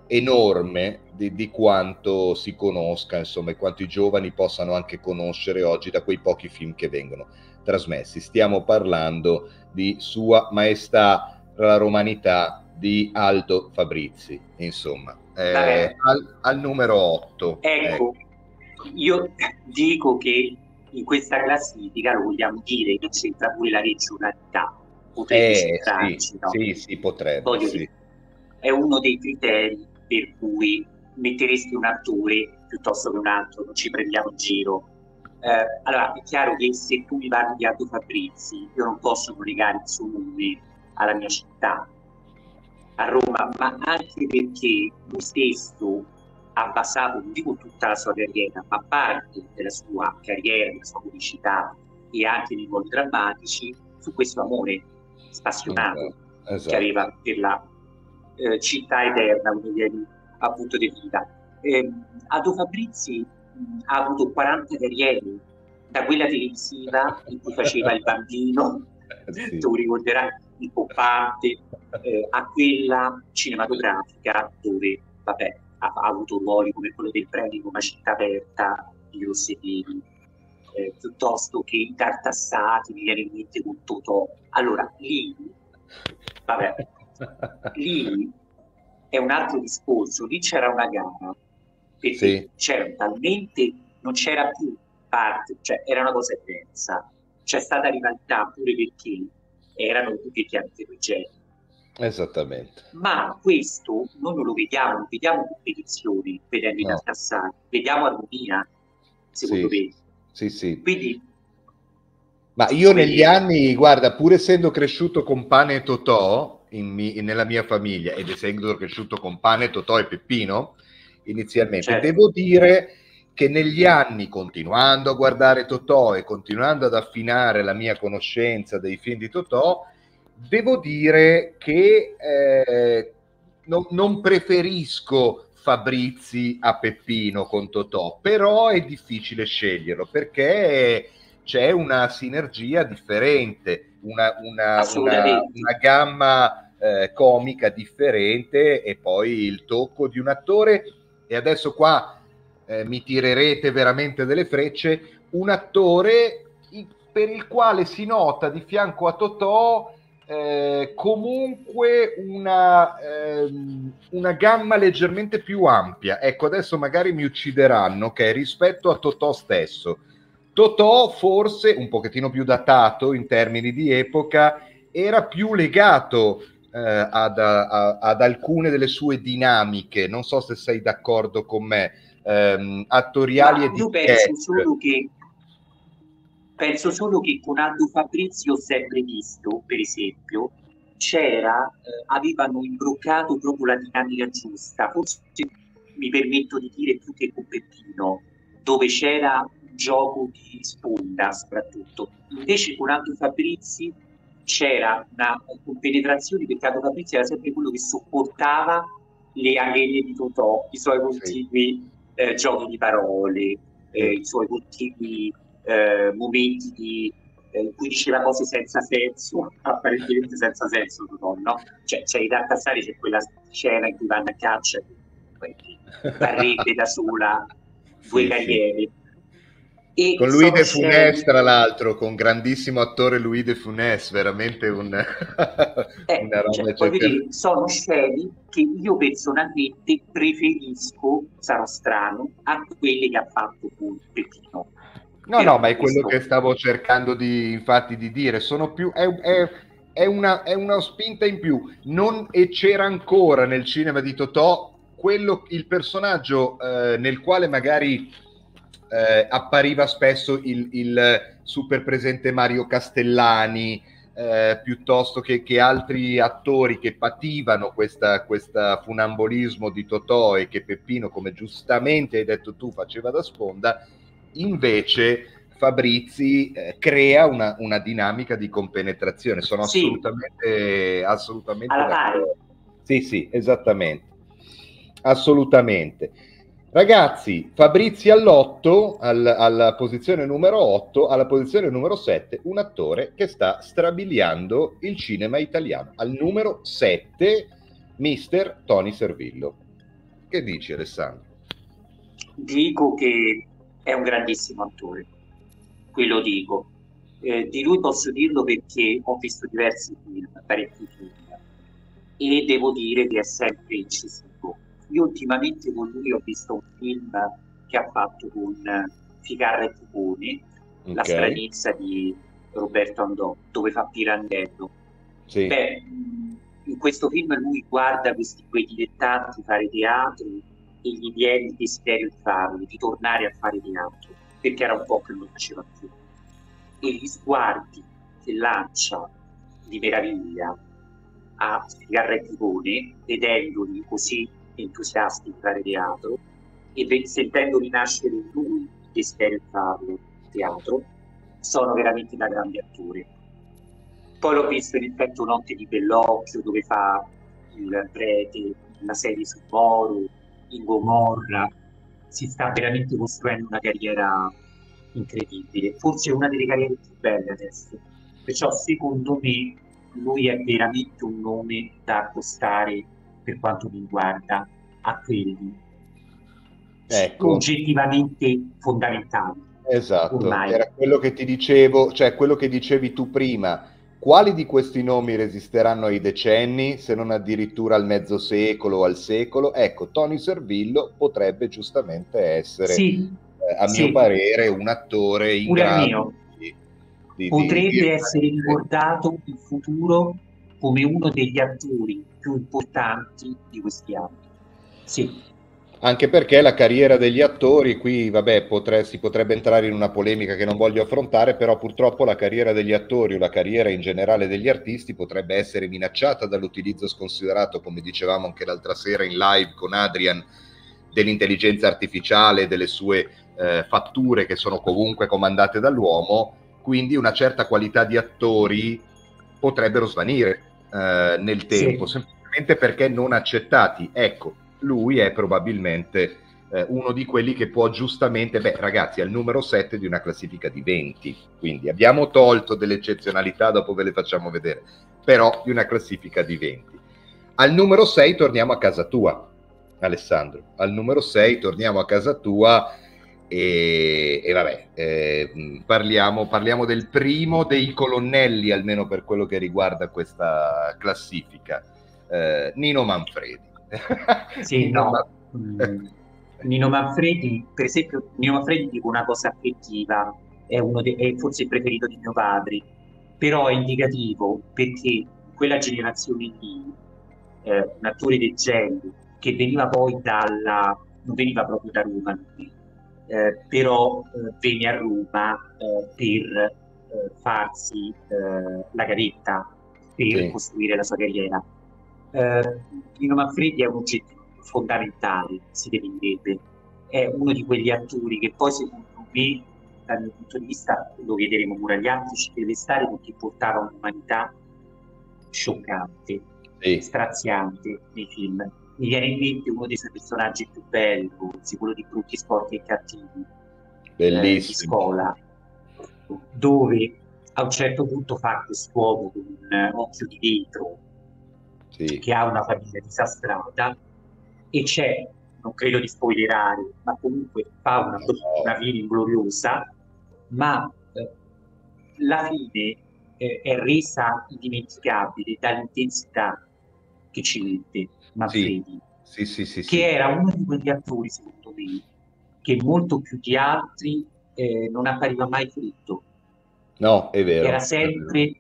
enorme di quanto si conosca, insomma, e quanto i giovani possano anche conoscere oggi da quei pochi film che vengono trasmessi. Stiamo parlando di Sua Maestà la Romanità di Aldo Fabrizi, insomma, al numero 8. Ecco, io dico che in questa classifica lo vogliamo dire che c'entra pure la regionalità, sì, no? sì, potrebbe sì. È uno dei criteri per cui metteresti un attore piuttosto che un altro, non ci prendiamo in giro. Allora è chiaro che se tu mi parli di Aldo Fabrizi io non posso collegare il suo nome alla mia città, a Roma, ma anche perché lui stesso ha basato, non dico tutta la sua carriera, ma parte della sua carriera, della sua pubblicità e anche nei ruoli drammatici, su questo amore spassionato esatto. che aveva per la città eterna, come viene appunto definita. Aldo Fabrizi ha avuto 40 carriere, da quella televisiva in cui faceva il bambino, sì. tu ricorderai, il poppante, a quella cinematografica dove, vabbè, ha avuto ruoli come quello del premio Una città aperta di Rossettini, piuttosto che i Tartassati, mi viene in mente con Totò. Allora lì è un altro discorso, lì c'era una gara, perché sì. c'era talmente, non c'era più parte, cioè era una cosa intensa, c'è stata rivalità pure perché erano tutti chiaramente progetti. Esattamente. Ma questo noi non lo vediamo, non vediamo competizioni, vedendo no. i Tartassati, vediamo armonia, secondo sì. me. Sì. Quindi, ma io negli anni, guarda, pur essendo cresciuto con Pane e Totò nella mia famiglia, ed essendo cresciuto con Pane, Totò e Peppino, inizialmente, certo. devo dire che negli anni, continuando a guardare Totò e continuando ad affinare la mia conoscenza dei film di Totò, devo dire che non preferisco Fabrizi a Peppino con Totò, però è difficile sceglierlo perché c'è una sinergia differente, una gamma comica differente, e poi il tocco di un attore, e adesso qua mi tirerete veramente delle frecce, un attore per il quale si nota di fianco a Totò comunque una gamma leggermente più ampia. Ecco, adesso magari mi uccideranno, ok, rispetto a Totò stesso. Totò forse un pochettino più datato in termini di epoca, era più legato ad alcune delle sue dinamiche, non so se sei d'accordo con me, attoriali. Ma io penso solo che con Aldo Fabrizi ho sempre visto, per esempio, avevano imbroccato proprio la dinamica giusta, forse mi permetto di dire più che con Peppino, dove c'era un gioco di sponda soprattutto. Invece con Aldo Fabrizi c'era una compenetrazione, perché Aldo Fabrizi era sempre quello che sopportava anche di Totò, i suoi continui giochi di parole, i suoi continui momenti di, in cui diceva cose senza senso, apparentemente senza senso, no? Cioè, c'è da Tassari, c'è quella scena in cui vanno a caccia, quindi parrebbe da sola due carriere. E con Louis de Funès, tra l'altro, con grandissimo attore Louis de Funès, veramente un una roba, cioè, voglio dire, sono scene che io personalmente preferisco, sarò strano, a quelle che ha fatto Peppino. No, no, ma è quello che stavo cercando di, infatti, di dire. Sono più, è una spinta in più. Non, e c'era ancora nel cinema di Totò quello, il personaggio nel quale magari appariva spesso il super presente Mario Castellani, piuttosto che altri attori che pativano questa funambolismo di Totò e che Peppino, come giustamente hai detto tu, faceva da sponda. Invece Fabrizi crea una dinamica di compenetrazione. Sono assolutamente d'accordo. Sì, esattamente, assolutamente. Ragazzi, Fabrizi all'8, alla posizione numero 8, alla posizione numero 7, un attore che sta strabiliando il cinema italiano. Al numero 7, mister Toni Servillo. Che dici, Alessandro? Dico che è un grandissimo attore, quello dico. Di lui posso dirlo perché ho visto diversi film, parecchi film, e devo dire che è sempre incisivo. Io ultimamente con lui ho visto un film che ha fatto con Ficarra e Puponi, okay, La stranezza di Roberto Andò, dove fa Pirandello. Sì. Beh, in questo film lui guarda quei dilettanti fare teatro e gli viene il desiderio di farlo, di tornare a fare teatro, perché era un po' che non faceva più. E gli sguardi che lancia di meraviglia a Ficarra e Puponi, vedendoli così entusiasti di fare teatro e sentendo rinascere in lui il desiderio di farlo teatro, sono veramente da grandi attori. Poi l'ho visto in effetto Notte di Bellocchio, dove fa il prete, la serie su Moro, in Gomorra. Si sta veramente costruendo una carriera incredibile, forse una delle carriere più belle adesso, perciò secondo me lui è veramente un nome da accostare, per quanto mi riguarda, a quelli, ecco, oggettivamente fondamentali. Esatto, ormai. Era quello che ti dicevo, cioè quello che dicevi tu prima. Quali di questi nomi resisteranno ai decenni, se non addirittura al mezzo secolo o al secolo? Ecco, Toni Servillo potrebbe giustamente essere, mio parere, un attore in grado potrebbe essere ricordato in futuro come uno degli attori più importanti di questi anni. Sì. Anche perché la carriera degli attori, qui vabbè, si potrebbe entrare in una polemica che non voglio affrontare, però purtroppo la carriera degli attori o la carriera in generale degli artisti potrebbe essere minacciata dall'utilizzo sconsiderato, come dicevamo anche l'altra sera in live con Adrian, dell'intelligenza artificiale, delle sue fatture che sono comunque comandate dall'uomo, quindi una certa qualità di attori potrebbero svanire nel tempo, semplicemente perché non accettati. Ecco, lui è probabilmente uno di quelli che può giustamente, ragazzi, al numero 7 di una classifica di 20, quindi abbiamo tolto delle eccezionalità, dopo ve le facciamo vedere, però di una classifica di 20. Al numero 6 torniamo a casa tua, Alessandro, al numero 6 torniamo a casa tua e vabbè, parliamo del primo dei colonnelli, almeno per quello che riguarda questa classifica, Nino Manfredi. Nino Manfredi, per esempio. Nino Manfredi, dico una cosa affettiva, è forse il preferito di mio padre, però è indicativo perché quella generazione lì, un attore del genere che veniva poi non veniva proprio da Roma, però venne a Roma per farsi la gavetta, per costruire la sua carriera. Nino Manfredi è un oggetto fondamentale, si definirebbe, è uno di quegli attori che poi, secondo me, dal mio punto di vista, lo chiederemo pure agli altri, ci deve stare, perché portava un'umanità scioccante, straziante nei film. mi viene in mente uno dei suoi personaggi più belli, quello di Brutti, Sporchi e Cattivi, di scuola, dove a un certo punto fa quest'uomo con un occhio di vetro, sì, che ha una famiglia disastrata, e c'è, non credo di spoilerare, ma comunque fa una fine gloriosa, ma la fine è resa indimenticabile dall'intensità che ci mette Manfredi, sì, sì, sì, sì, che era uno di quegli attori, secondo me, che molto più di altri non appariva mai freddo. No, è vero. Era sempre,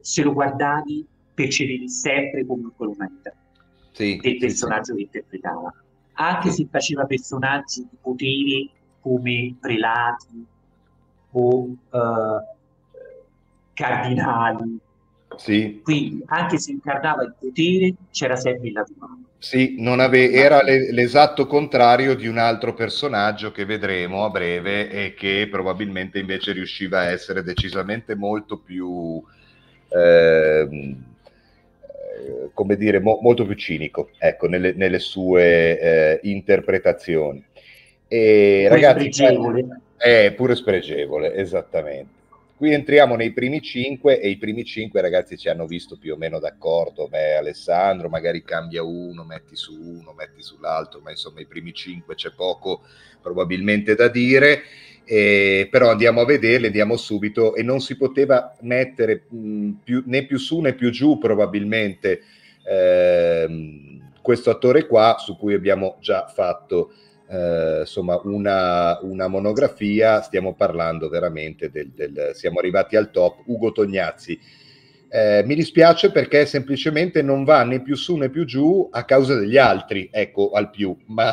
se lo guardavi, percepivi sempre comunque l'umanità, sì, del personaggio, sì, che interpretava. Anche, sì, se faceva personaggi di potere come prelati o cardinali. Sì. Quindi anche se incarnava il potere c'era sempre il lato umano. Sì, non era l'esatto contrario di un altro personaggio che vedremo a breve e che probabilmente invece riusciva a essere decisamente molto più come dire, molto più cinico, ecco, nelle sue interpretazioni. E pure, ragazzi, spregevole. Pure spregevole, esattamente. Qui entriamo nei primi cinque, e i primi cinque, ragazzi, ci hanno visto più o meno d'accordo. Beh, Alessandro, magari cambia uno, metti su uno, metti sull'altro, ma insomma i primi cinque c'è poco probabilmente da dire, però andiamo a vederli, andiamo subito, e non si poteva mettere né più su né più giù probabilmente questo attore qua, su cui abbiamo già fatto insomma una monografia. Stiamo parlando veramente siamo arrivati al top, Ugo Tognazzi. Mi dispiace perché semplicemente non va né più su né più giù a causa degli altri, ecco, al più, ma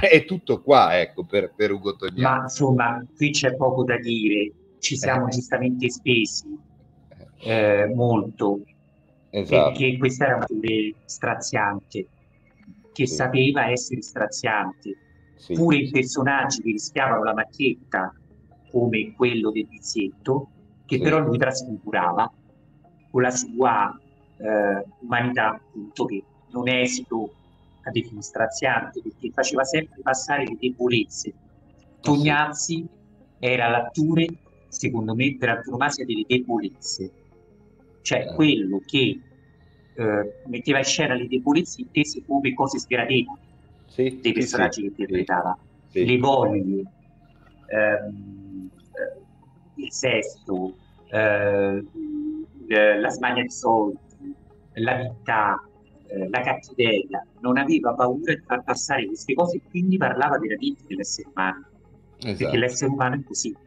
è tutto qua, ecco, per Ugo Tognazzi. Ma insomma qui c'è poco da dire, ci siamo giustamente spesi molto, esatto, perché questa era una serie straziante, che sì, sapeva essere straziante, sì, pure i personaggi che rischiavano la macchietta, come quello del vizietto, che sì, però lui trasfigurava con la sua umanità, appunto, che non esito a definire straziante, perché faceva sempre passare le debolezze. Tognazzi, sì, era l'attore, secondo me, per antonomasia delle debolezze, cioè quello che metteva in scena le debolezze intese come cose sgradevoli, sì, dei personaggi, sì, che interpretava, sì, le voglie, il sesso, la smania di soldi, la viltà, la cattiveria. Non aveva paura di far passare queste cose, quindi parlava veramente dell'essere umano, esatto, perché l'essere umano è così.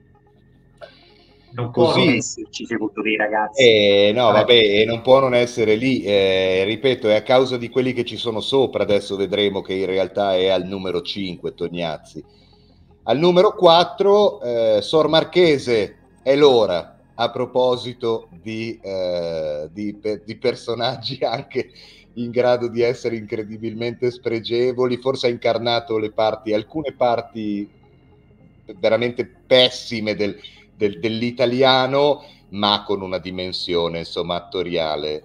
Non può non esserci, secondo me, ragazzi. No, vabbè, non può non essere lì. Ripeto, è a causa di quelli che ci sono sopra. Adesso vedremo che in realtà è al numero 5 Tognazzi. Al numero 4, Sor Marchese, è l'ora. A proposito di personaggi anche in grado di essere incredibilmente spregevoli, forse ha incarnato alcune parti veramente pessime dell'italiano, ma con una dimensione, insomma, attoriale.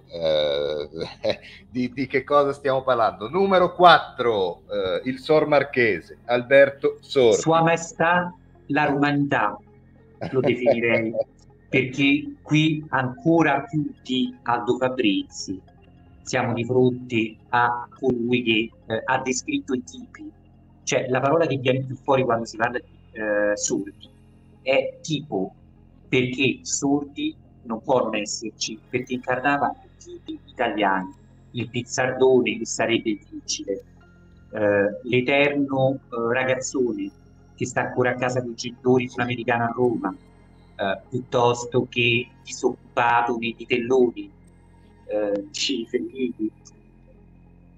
Di che cosa stiamo parlando? Numero 4, il Sor Marchese, Alberto Sordi. Sua Maestà la Romanità, lo definirei, perché qui ancora più di Aldo Fabrizi siamo di fronte a colui che ha descritto i tipi, cioè la parola che viene più fuori quando si parla di Sordi è tipo, perché Sordi non può non esserci, perché incarnava i tipi italiani, il pizzardone che sarebbe difficile, l'eterno ragazzone che sta ancora a casa con i genitori su un'americana a Roma, piuttosto che disoccupato di telloni,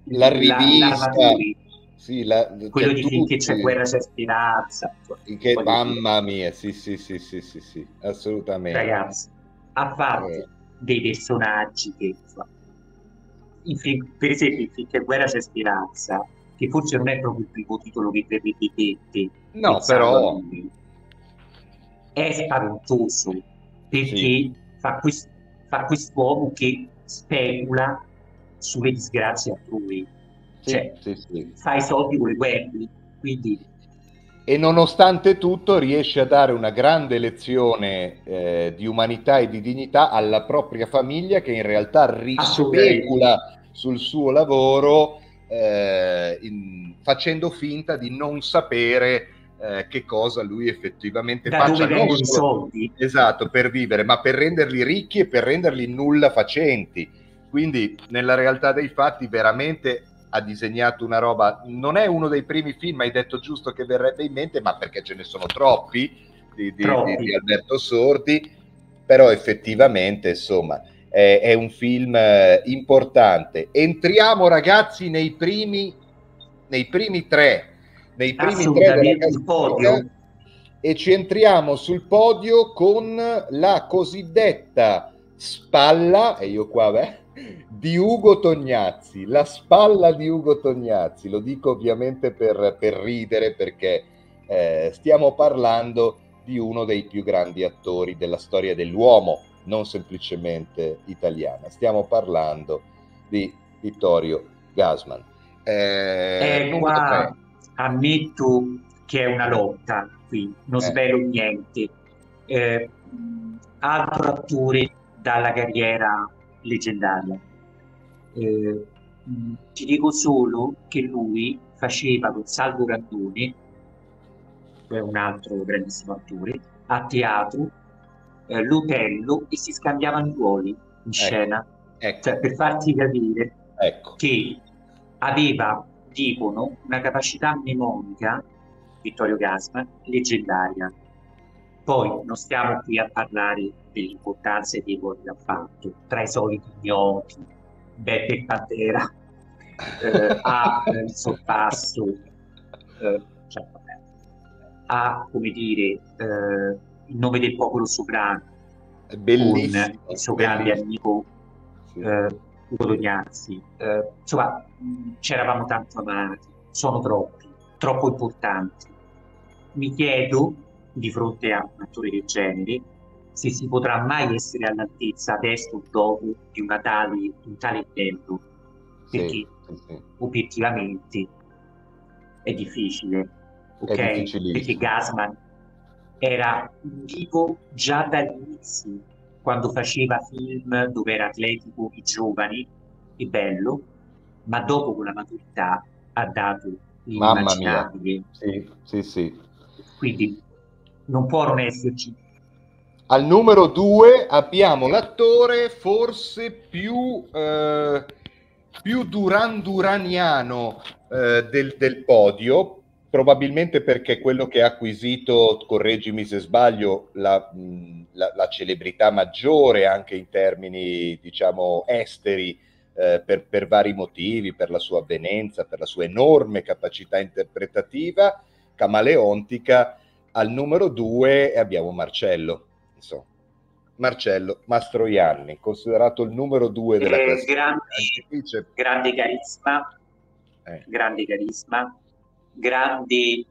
l'armatori. Sì, quello di finché c'è guerra c'è speranza, che, mamma mia, sì, assolutamente, ragazzi, a parte dei personaggi che per esempio finché guerra c'è speranza, che forse non è proprio il primo titolo che verrebbe detto, no, però è spaventoso, perché sì, fa quest'uomo che specula sulle disgrazie altrui, sì, cioè sì. Fa i soldi con le guerre, quindi... E nonostante tutto riesce a dare una grande lezione di umanità e di dignità alla propria famiglia, che in realtà rispecula sul suo lavoro facendo finta di non sapere che cosa lui effettivamente faccia, non i soldi, esatto, per vivere, ma per renderli ricchi e per renderli nulla facenti. Quindi nella realtà dei fatti veramente ha disegnato una roba, non è uno dei primi film, hai detto giusto, che verrebbe in mente, ma perché ce ne sono troppi di Alberto Sordi, però effettivamente insomma è un film importante. Entriamo ragazzi nei primi tre della canzone, e ci entriamo sul podio con la cosiddetta spalla, e io qua di Ugo Tognazzi, la spalla di Ugo Tognazzi, lo dico ovviamente per ridere, perché stiamo parlando di uno dei più grandi attori della storia dell'uomo, non semplicemente italiana, stiamo parlando di Vittorio Gassman. Qua ammetto che è una lotta, qui non svelo niente, altro attore dalla carriera leggendaria. Ti dico solo che lui faceva con Salvo Randone, che è un altro grandissimo attore, a teatro l'Otello, e si scambiavano i ruoli in scena, ecco. Cioè, per farti capire, ecco, che aveva, dicono, una capacità mnemonica Vittorio Gassman leggendaria. Poi non stiamo qui a parlare dell'importanza dei ruoli che ha fatto, tra i soliti ignoti, Beppe Pantera, ha il sorpasso, cioè, ha, come dire, Il nome del popolo soprano, bellissimo, con il suo grande amico Ugo Tognazzi. Insomma, c'eravamo tanto amati, sono troppi, troppo importanti. Mi chiedo, di fronte a un attore del genere, se si potrà mai essere all'altezza adesso o dopo di una tale, un tale tempo, perché obiettivamente è difficile, okay? È perché Gassman era un tipo già dall'inizio, quando faceva film dove era atletico e giovane e bello, ma dopo con la maturità ha dato l'immaginabile. Sì. Quindi non può non esserci. Al numero 2 abbiamo l'attore forse più duran-duraniano del podio, probabilmente perché quello che ha acquisito, correggimi se sbaglio, la celebrità maggiore anche in termini, diciamo, esteri, per vari motivi, per la sua avvenenza, per la sua enorme capacità interpretativa camaleontica. Al numero 2 abbiamo Marcello Mastroianni, considerato il numero 2 della classifica. Grande carisma, grande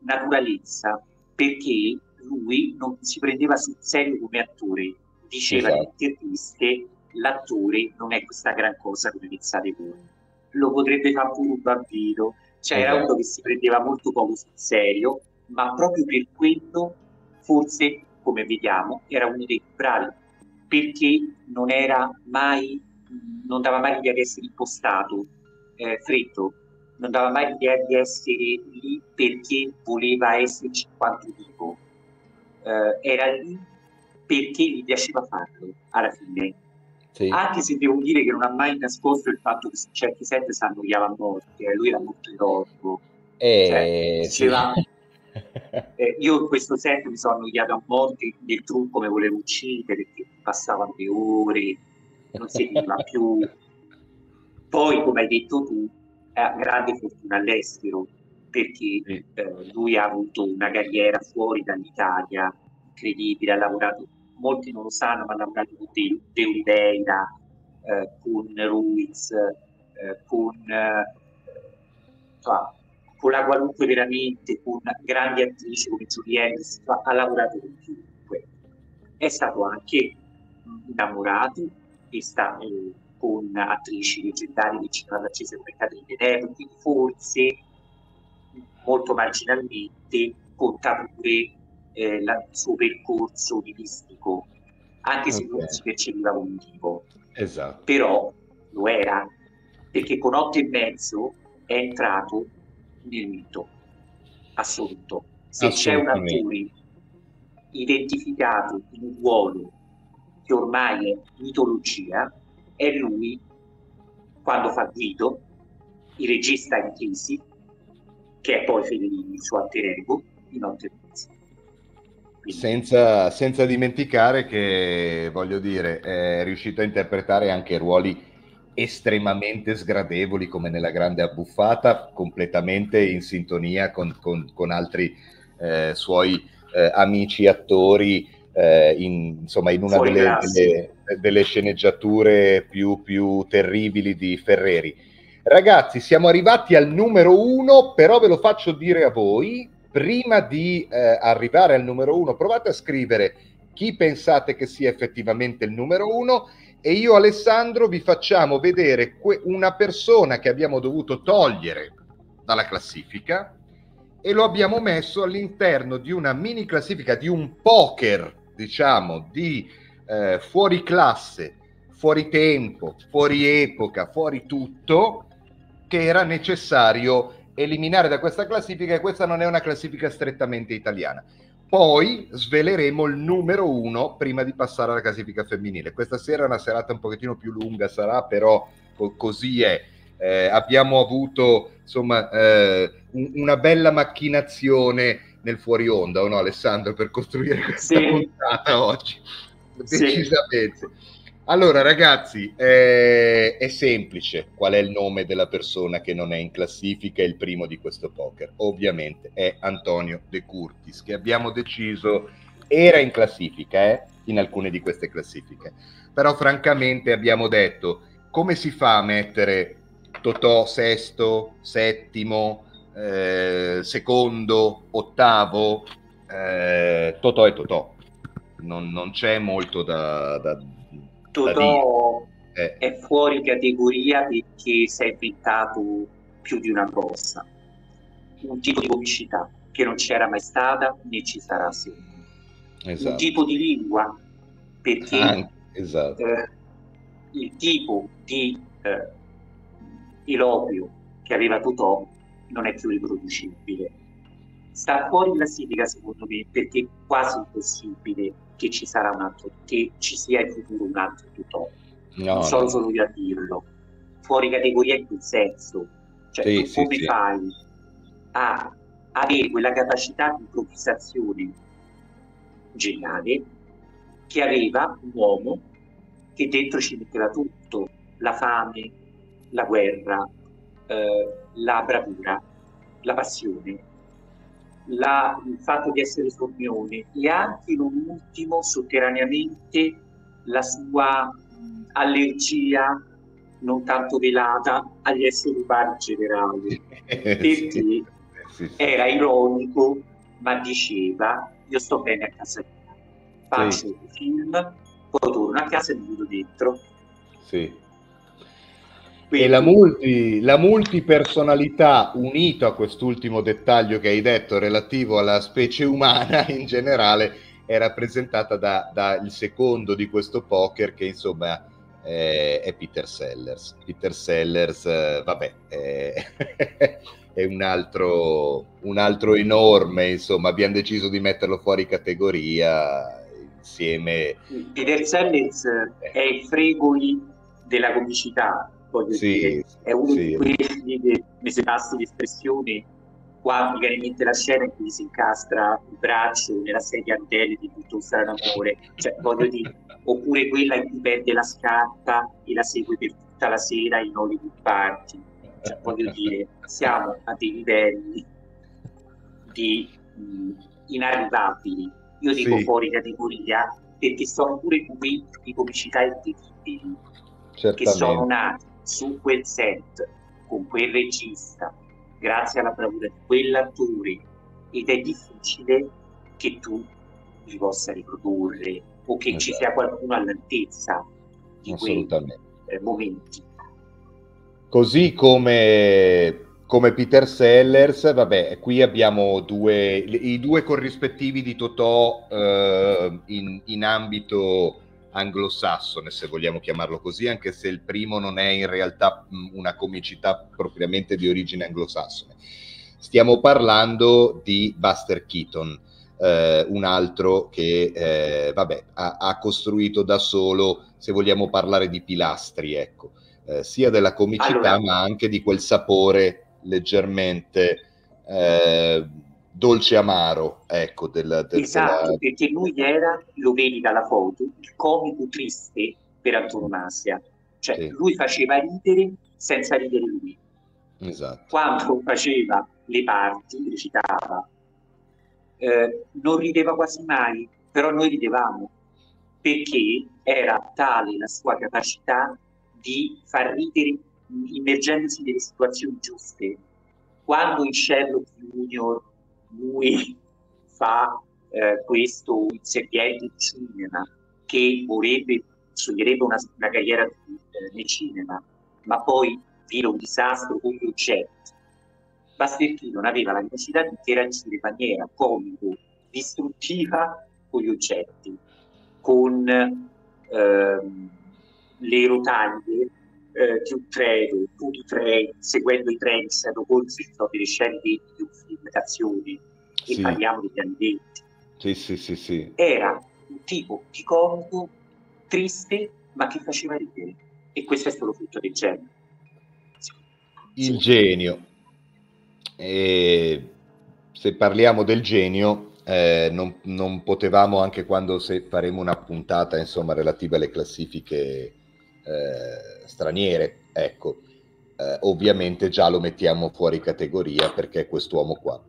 naturalezza, perché lui non si prendeva sul serio come attore, diceva in interviste: l'attore non è questa gran cosa come pensate voi, lo potrebbe fare pure un bambino, cioè era uno che si prendeva molto poco sul serio, ma proprio per quello, forse, come vediamo, era uno dei più bravi, perché non dava mai l'idea di essere impostato, freddo, non dava mai l'idea di essere lì perché voleva esserci in quanto tipo, era lì perché gli piaceva farlo, alla fine. Sì. Anche se devo dire che non ha mai nascosto il fatto che su certi set si annoiava a morte, lui era molto ironico, diceva... io in questo set mi sono annoiato a morte del trucco, me volevo uccidere perché passavano le ore, non si veniva più. Poi, come hai detto tu, ha grande fortuna all'estero, perché lui ha avuto una carriera fuori dall'Italia incredibile, ha lavorato, molti non lo sanno, ma ha lavorato con De Oliveira, con Ruiz, con la qualunque, veramente, con grandi attrici come Giulietta, ha lavorato con chiunque. È stato anche innamorato artista con attrici leggendarie del cinema francese come Catherine Deneuve, quindi forse molto marginalmente conta pure il suo percorso olivistico, anche se non si percepiva un motivo, esatto, però lo era, perché con 8,5 è entrato nel mito assoluto. Se c'è un attore identificato in un ruolo che ormai è mitologia, è lui. Quando fa Guido, il regista in crisi, che è poi Federini, il suo alter ego, in 8,5. Senza dimenticare che, voglio dire, è riuscito a interpretare anche ruoli estremamente sgradevoli, come nella Grande Abbuffata, completamente in sintonia con altri suoi amici attori, in una delle sceneggiature più terribili di Ferreri. Ragazzi, siamo arrivati al numero 1, però ve lo faccio dire a voi, prima di arrivare al numero 1, provate a scrivere chi pensate che sia effettivamente il numero 1, e io, Alessandro, vi facciamo vedere una persona che abbiamo dovuto togliere dalla classifica e lo abbiamo messo all'interno di una mini classifica, di un poker, diciamo, di fuori classe, fuori tempo, fuori epoca, fuori tutto, che era necessario eliminare da questa classifica, e questa non è una classifica strettamente italiana. Poi sveleremo il numero 1 prima di passare alla classifica femminile. Questa sera è una serata un pochettino più lunga, sarà, però così è. Abbiamo avuto, insomma, una bella macchinazione nel fuori onda, o no, Alessandro, per costruire questa puntata oggi? Decisamente. Sì. Allora, ragazzi, è semplice. Qual è il nome della persona che non è in classifica? È il primo di questo poker. Ovviamente è Antonio De Curtis, che abbiamo deciso era in classifica, in alcune di queste classifiche. Però, francamente, abbiamo detto: come si fa a mettere Totò sesto, settimo, secondo, ottavo? Totò è Totò, non c'è molto da dire. È fuori categoria perché si è inventato più di una cosa, un tipo di comicità che non c'era mai stata né ci sarà sempre, esatto. Un tipo di lingua, perché esatto. Il tipo di eloquio che aveva Totò non è più riproducibile. Sta fuori classifica, secondo me, perché è quasi impossibile che ci sarà un altro, che ci sia in futuro un altro Totò. Non sono solo io a dirlo. Fuori categoria in quel senso. Cioè, come fai a avere quella capacità di improvvisazione geniale che aveva un uomo che dentro ci metteva tutto, la fame, la guerra, la bravura, la passione, il fatto di essere sornione, e anche, non ultimo, sotterraneamente la sua allergia non tanto velata agli esseri umani generali, perché era ironico, ma diceva: io sto bene a casa mia, faccio un film, poi torno a casa e mi vedo dentro. E la multipersonalità, unito a quest'ultimo dettaglio che hai detto relativo alla specie umana in generale, è rappresentata dal secondo di questo poker, che insomma è Peter Sellers. Peter Sellers, vabbè, è un altro enorme, insomma, abbiamo deciso di metterlo fuori categoria insieme. Peter Sellers è il Fregoli della comicità. Dire, è uno di quelli che mi sepassa di espressione, quando viene in mente la scena in cui si incastra il braccio nella sedia a tele di Tutto un strano amore, cioè, voglio dire, oppure quella in cui perde la scarpa e la segue per tutta la sera in Hollywood Party, cioè, voglio dire, siamo a dei livelli di inarrivabili. Io dico fuori categoria perché sono pure qui di comicità incredibili, che sono nati su quel set, con quel regista, grazie alla bravura di quell'attore, ed è difficile che tu li possa riprodurre o che ci sia qualcuno all'altezza. di quei momenti. Così come Peter Sellers, vabbè, qui abbiamo i due corrispettivi di Totò in ambito anglosassone, se vogliamo chiamarlo così, anche se il primo non è in realtà una comicità propriamente di origine anglosassone. Stiamo parlando di Buster Keaton, un altro che vabbè, ha costruito da solo, se vogliamo parlare di pilastri, ecco, sia della comicità, allora, ma anche di quel sapore leggermente dolce amaro, ecco, esatto, perché lui era, lo vedi dalla foto, il comico triste per antonomasia, cioè sì, lui faceva ridere senza ridere lui, esatto. Quando faceva le parti, recitava, non rideva quasi mai, però noi ridevamo perché era tale la sua capacità di far ridere immergendosi nelle situazioni giuste. Quando in Sherlock Junior lui fa questo inserviente di cinema che sognerebbe una carriera nel cinema, ma poi vive un disastro con gli oggetti. Buster Keaton aveva la capacità di interagire in maniera comico, distruttiva con gli oggetti, con le rotaie di un treno, seguendo i treni, sono delle scene di un film d'azione, e sì, parliamo di pianeti. Sì, sì, sì, sì. Era un tipo di comico triste, ma che faceva ridere, e questo è solo frutto del genio. Sì. Il genio. E se parliamo del genio, non potevamo, anche quando faremo una puntata, insomma, relativa alle classifiche straniere, ecco, ovviamente già lo mettiamo fuori categoria, perché quest'uomo qua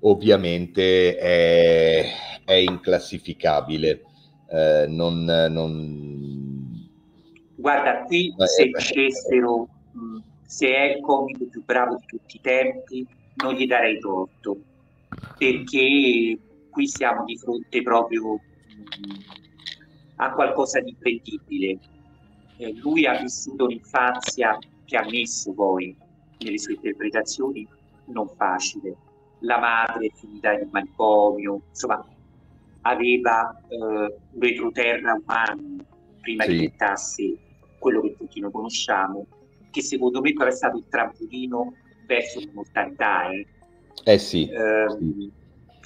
ovviamente è inclassificabile, non... guarda, qui se dicessero se è il comico più bravo di tutti i tempi non gli darei torto, perché qui siamo di fronte proprio a qualcosa di imprendibile. Lui ha vissuto un'infanzia che ha messo poi nelle sue interpretazioni non facile. La madre è finita in un manicomio, insomma, aveva un retroterra umano prima, sì, di diventasse quello che tutti noi conosciamo, che secondo me però è stato il trampolino verso l'immortalità. Sì. Sì.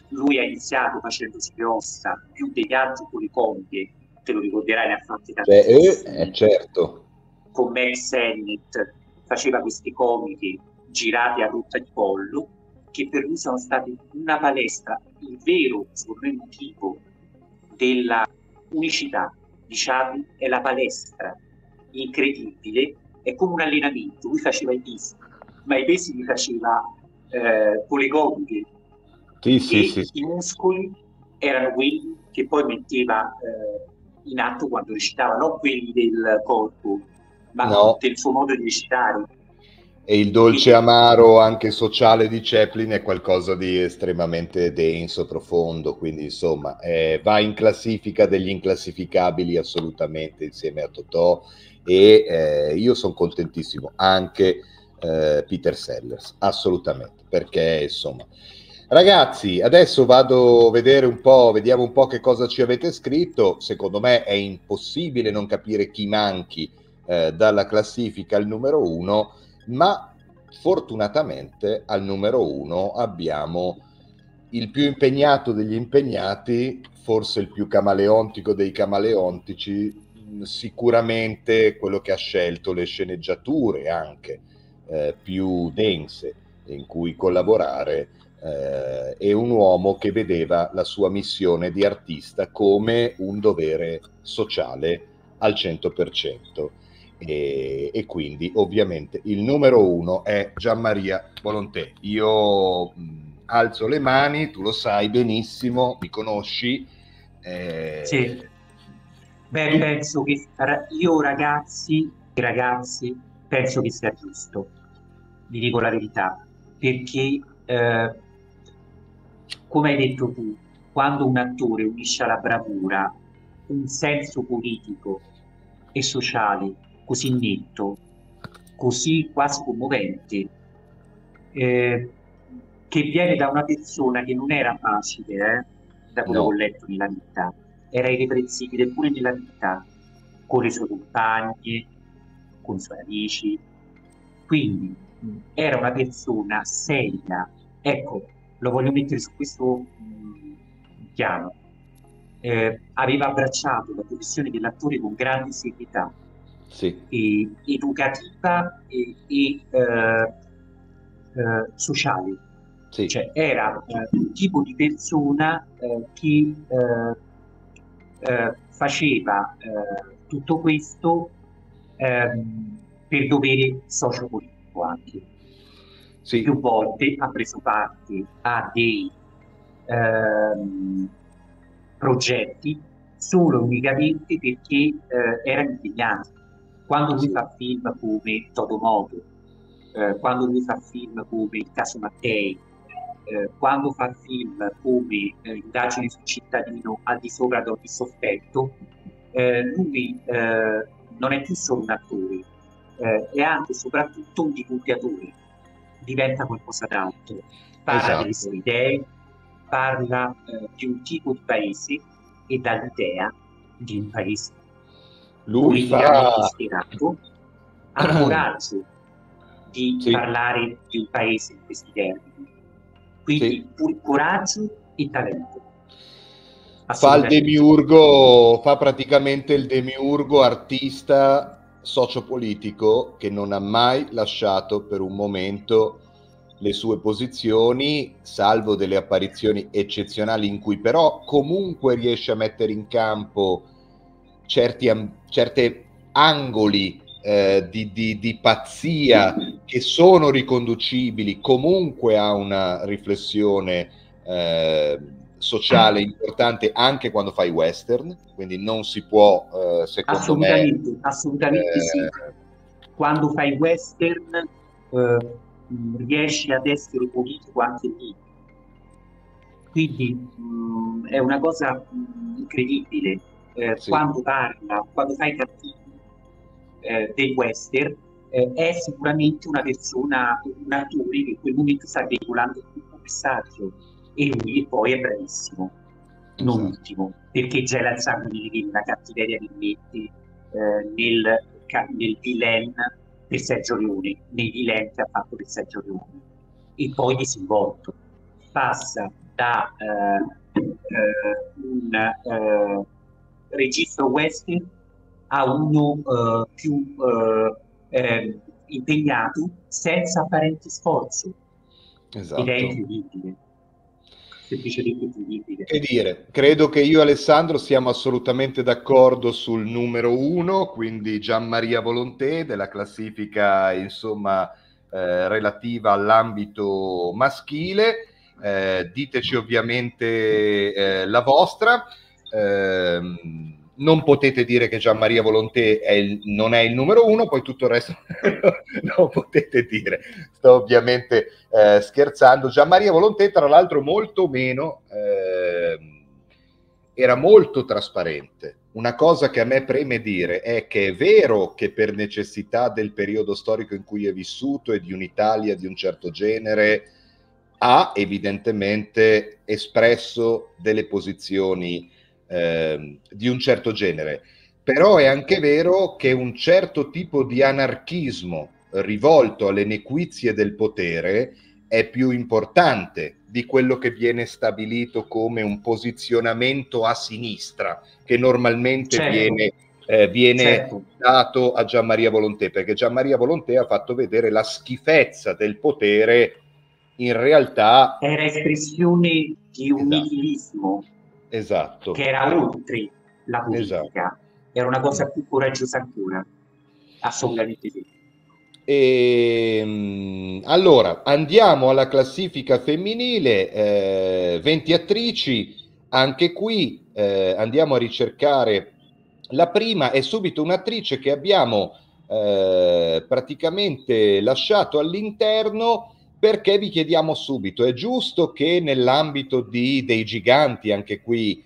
Lui ha iniziato facendosi le ossa, più dei gatti con le compie. Te lo ricorderai, ne ha fatte tantissime, certo, con Max Sennett faceva queste comiche girate a rotta di collo che per lui sono state una palestra, il vero, secondo me, motivo della unicità, diciamo, è la palestra incredibile, è come un allenamento. Lui faceva i pesi, ma i pesi li faceva con le comiche, sì, sì, sì. I muscoli erano quelli che poi metteva in atto quando recitava, non quelli del corpo, ma del suo modo di recitare. E il dolce amaro anche sociale di Chaplin è qualcosa di estremamente denso, profondo, quindi insomma va in classifica degli inclassificabili assolutamente insieme a Totò, e io sono contentissimo, anche Peter Sellers, assolutamente, perché insomma... Ragazzi, adesso vado a vedere un po', vediamo un po' che cosa ci avete scritto. Secondo me è impossibile non capire chi manchi dalla classifica al numero 1, ma fortunatamente al numero 1 abbiamo il più impegnato degli impegnati, forse il più camaleontico dei camaleontici, sicuramente quello che ha scelto le sceneggiature anche più dense in cui collaborare. È un uomo che vedeva la sua missione di artista come un dovere sociale al 100%, e quindi ovviamente il numero 1 è Gian Maria Volonté. Io alzo le mani, tu lo sai benissimo, mi conosci, sì. Beh, penso che io, ragazzi, penso che sia giusto, vi dico la verità, perché come hai detto tu, quando un attore unisce alla bravura un senso politico e sociali così netto, così quasi commovente, che viene da una persona che non era facile, da quello che ho letto nella vita, era irreprensibile pure nella vita, con le sue compagne, con i suoi amici, quindi era una persona seria. Ecco, lo voglio mettere su questo piano. Aveva abbracciato la professione dell'attore con grande serietà, educativa e sociale. Sì. Cioè, era un tipo di persona che faceva tutto questo per dovere socio-politico anche. Sì. Più volte ha preso parte a dei progetti solo unicamente perché erano impegnati. Quando lui fa film come Totò Moto, quando lui fa film come Il caso Mattei, quando fa film come Indagini sul cittadino al di sopra di ogni sospetto, lui non è più solo un attore, è anche e soprattutto un divulgatore, diventa qualcosa d'altro, parla delle sue idee, parla di un tipo di paese e dall'idea di un paese. Lui ha il coraggio di parlare di un paese in questi termini, quindi pur coraggio e talento. Fa il demiurgo, fa praticamente il demiurgo artista sociopolitico che non ha mai lasciato per un momento le sue posizioni, salvo delle apparizioni eccezionali in cui però comunque riesce a mettere in campo certi angoli di pazzia che sono riconducibili comunque a una riflessione sociale importante, anche quando fai western, quindi non si può secondo me assolutamente quando fai western riesci ad essere politico anche lì, quindi è una cosa incredibile. Quando parla, quando fa i cattivi dei western, è sicuramente una persona, un attore che in quel momento sta veicolando un messaggio, e lui poi è bravissimo, non ultimo, perché gela il sangue di vedere la cattiveria che mette nel villain per Sergio Leone, nei villain che ha fatto per Sergio Leone, e poi disinvolto. Passa da un registro western a uno più impegnato, senza apparente sforzo. Ed è incredibile, semplicemente incredibile. Che dire, credo che io e Alessandro siamo assolutamente d'accordo sul numero 1, quindi Gian Maria Volonté, della classifica insomma relativa all'ambito maschile. Diteci ovviamente la vostra. Non potete dire che Gian Maria Volonté non è il numero 1, poi tutto il resto non potete dire. Sto ovviamente scherzando. Gian Maria Volonté, tra l'altro, molto meno, era molto trasparente. Una cosa che a me preme dire è che è vero che per necessità del periodo storico in cui è vissuto e di un'Italia di un certo genere ha evidentemente espresso delle posizioni di un certo genere, però è anche vero che un certo tipo di anarchismo rivolto alle nequizie del potere è più importante di quello che viene stabilito come un posizionamento a sinistra, che normalmente viene dato a Gian Maria Volonté, perché Gian Maria Volonté ha fatto vedere la schifezza del potere, in realtà era espressione di un nihilismo. Esatto. Che era oltre la politica, era una cosa più coraggiosa ancora, assolutamente sì. E, allora andiamo alla classifica femminile, 20 attrici, anche qui andiamo a ricercare la prima, è subito un'attrice che abbiamo praticamente lasciato all'interno, perché vi chiediamo subito, è giusto che nell'ambito dei giganti anche qui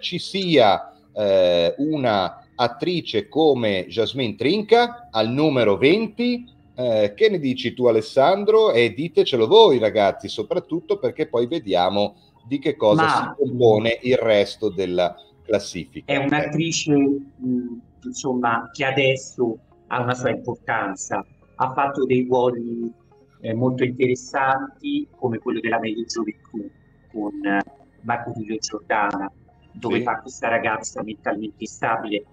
ci sia una attrice come Jasmine Trinca al numero 20. Che ne dici tu, Alessandro? E ditecelo voi, ragazzi, soprattutto perché poi vediamo di che cosa si compone il resto della classifica. È un'attrice, insomma, che adesso ha una sua importanza, ha fatto dei ruoli molto interessanti, come quello della Meglio Gioventù con Marco Tullio Giordana, dove fa questa ragazza mentalmente instabile.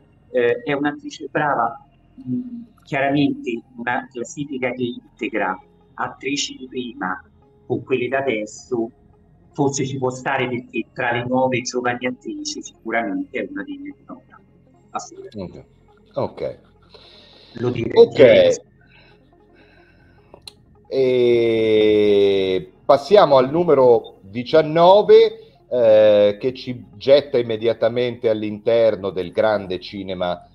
È un'attrice brava, chiaramente una classifica che integra attrici di prima con quelle da adesso forse ci può stare, perché tra le nuove giovani attrici sicuramente è una delle nove, assolutamente. Ok, lo direi. Ok, e passiamo al numero 19, che ci getta immediatamente all'interno del grande cinema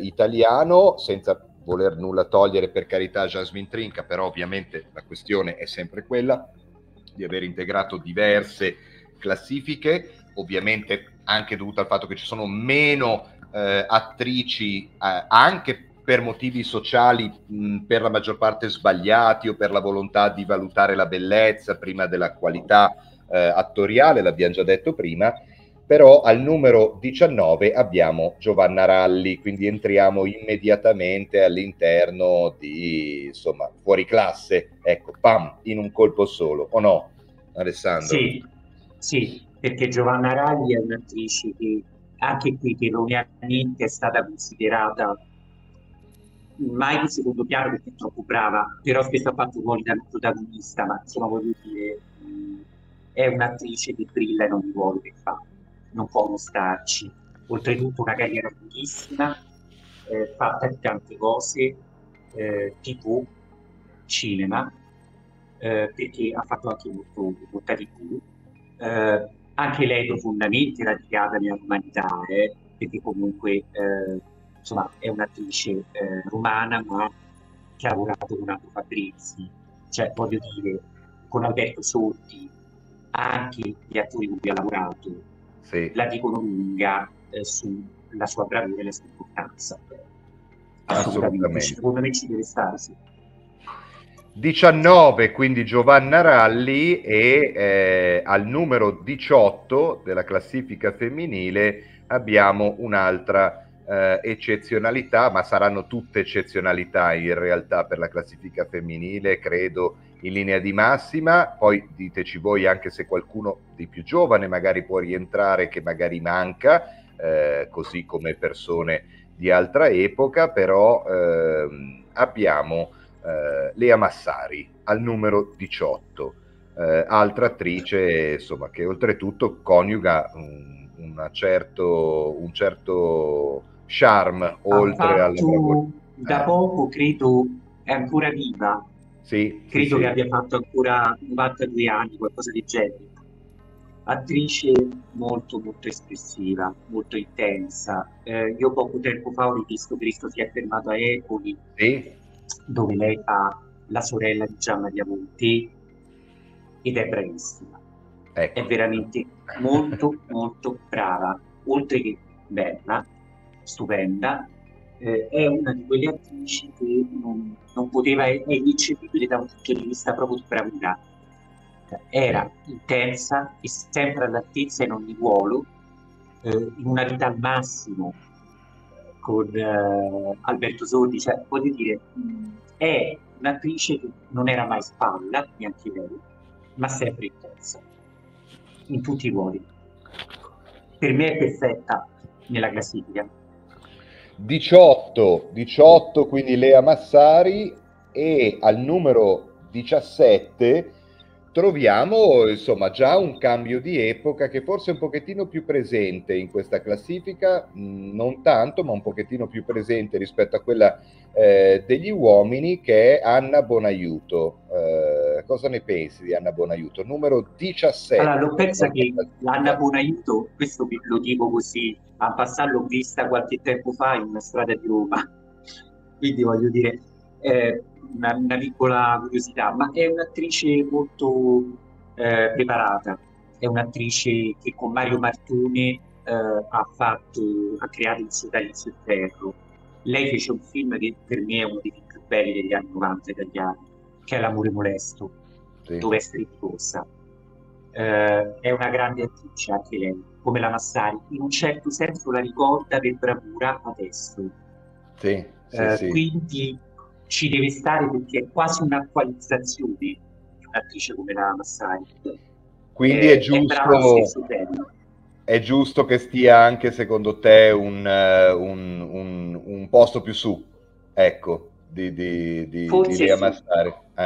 italiano, senza voler nulla togliere, per carità, Jasmine Trinca, però ovviamente la questione è sempre quella di aver integrato diverse classifiche, ovviamente anche dovuta al fatto che ci sono meno attrici, anche per motivi sociali, per la maggior parte sbagliati, o per la volontà di valutare la bellezza prima della qualità attoriale, l'abbiamo già detto prima. Però al numero 19 abbiamo Giovanna Ralli, quindi entriamo immediatamente all'interno di, insomma, fuori classe, ecco, pam, in un colpo solo, o no, Alessandro? Sì, sì, perché Giovanna Ralli è un'attrice che anche qui erroneamente è stata considerata mai di secondo piano perché è troppo brava, però spesso ha fatto ruoli da protagonista, ma insomma voglio dire, è un'attrice che brilla in ogni ruolo che fa. Non può non starci, oltretutto una carriera lunghissima, fatta di tante cose, tv, cinema, perché ha fatto anche molta tv, anche lei profondamente radicata nella romanità, perché comunque insomma, è un'attrice romana, ma che ha lavorato con Aldo Fabrizi, cioè voglio dire, con Alberto Sordi, anche gli attori con cui ha lavorato. Sì. La dicono lunga sulla sua bravura e la sua importanza. Assolutamente. Secondo me ci deve stare, sì. 19, quindi Giovanna Ralli, e al numero 18 della classifica femminile abbiamo un'altra eccezionalità, ma saranno tutte eccezionalità in realtà per la classifica femminile, credo, in linea di massima. Poi diteci voi anche se qualcuno di più giovane magari può rientrare, che magari manca, così come persone di altra epoca. Però abbiamo Lea Massari al numero 18, altra attrice, insomma, che oltretutto coniuga un certo charme oltre alla bravura. Da poco, credo, è ancora viva. Sì, credo che abbia fatto ancora 92 anni, qualcosa del genere. Attrice molto, molto espressiva, molto intensa. Io poco tempo fa ho rivisto Cristo si è fermato a Eboli, dove lei fa la sorella di Gian Maria Volonté, ed è bravissima. Ecco. È veramente molto, molto brava, oltre che bella, stupenda. È una di quelle attrici che non poteva, è ineccepibile da un punto di vista proprio di bravura. Era intensa e sempre all'altezza in ogni ruolo, in una vita al massimo con Alberto Sordi, cioè, voglio dire, è un'attrice che non era mai spalla, neanche lei, ma sempre intensa in tutti i ruoli. Per me è perfetta nella classifica. 18, quindi Lea Massari, e al numero 17 troviamo, insomma, già un cambio di epoca che forse è un pochettino più presente in questa classifica, non tanto, ma un pochettino più presente rispetto a quella degli uomini, che è Anna Bonaiuto. Cosa ne pensi di Anna Bonaiuto? Numero 17. Allora, non pensa che Anna Bonaiuto, questo lo dico così, a passare, l'ho vista qualche tempo fa in una strada di Roma, quindi voglio dire, una piccola curiosità, ma è un'attrice molto preparata, è un'attrice che con Mario Martone ha creato il sodalizio eterno. Lei fece un film che per me è uno dei più belli degli anni 90 italiani, che è L'amore molesto, sì, dove è strepitosa. È una grande attrice anche lei, come la Massari, in un certo senso la ricorda per bravura adesso. Sì, sì, sì. Quindi ci deve stare, perché è quasi un'attualizzazione di un'attrice come la Massari. Quindi è giusto. È giusto che stia anche, secondo te, un posto più su, ecco, di Lea Massari. Sì.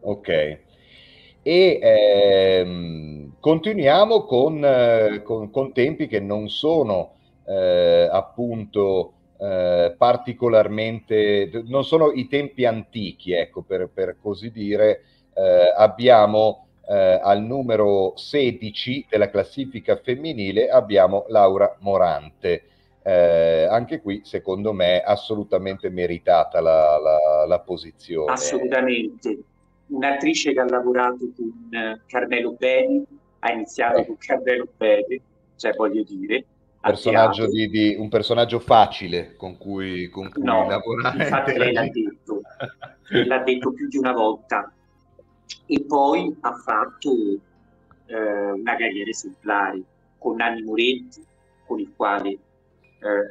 Ok. E continuiamo con tempi che non sono appunto particolarmente... non sono i tempi antichi, ecco, per così dire. Abbiamo... al numero 16 della classifica femminile abbiamo Laura Morante, anche qui secondo me assolutamente meritata la posizione. Assolutamente, un'attrice che ha lavorato con Carmelo Bene, ha iniziato con Carmelo Bene, cioè voglio dire, personaggio di un personaggio facile con cui no, lavorare. Infatti lei l'ha detto più di una volta. E poi ha fatto una carriera esemplare con Nanni Moretti, con il quale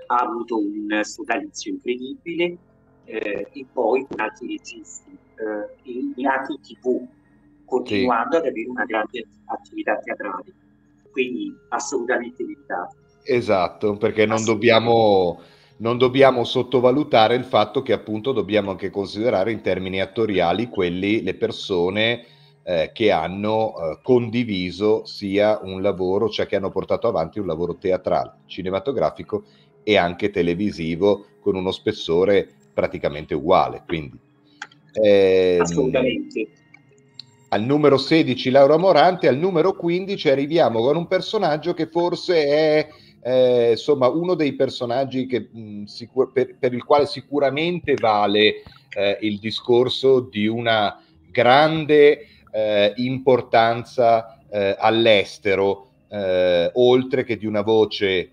ha avuto un sodalizio incredibile, e poi con altri registi e anche TV, continuando ad avere una grande attività teatrale, quindi assolutamente meritato. Esatto, perché non dobbiamo sottovalutare il fatto che appunto dobbiamo anche considerare in termini attoriali le persone che hanno condiviso sia un lavoro, cioè che hanno portato avanti un lavoro teatrale, cinematografico e anche televisivo con uno spessore praticamente uguale. Quindi, assolutamente. Al numero 16 Laura Morante, al numero 15 arriviamo con un personaggio che forse è... insomma, uno dei personaggi che, per il quale sicuramente vale il discorso di una grande importanza all'estero, oltre che di una voce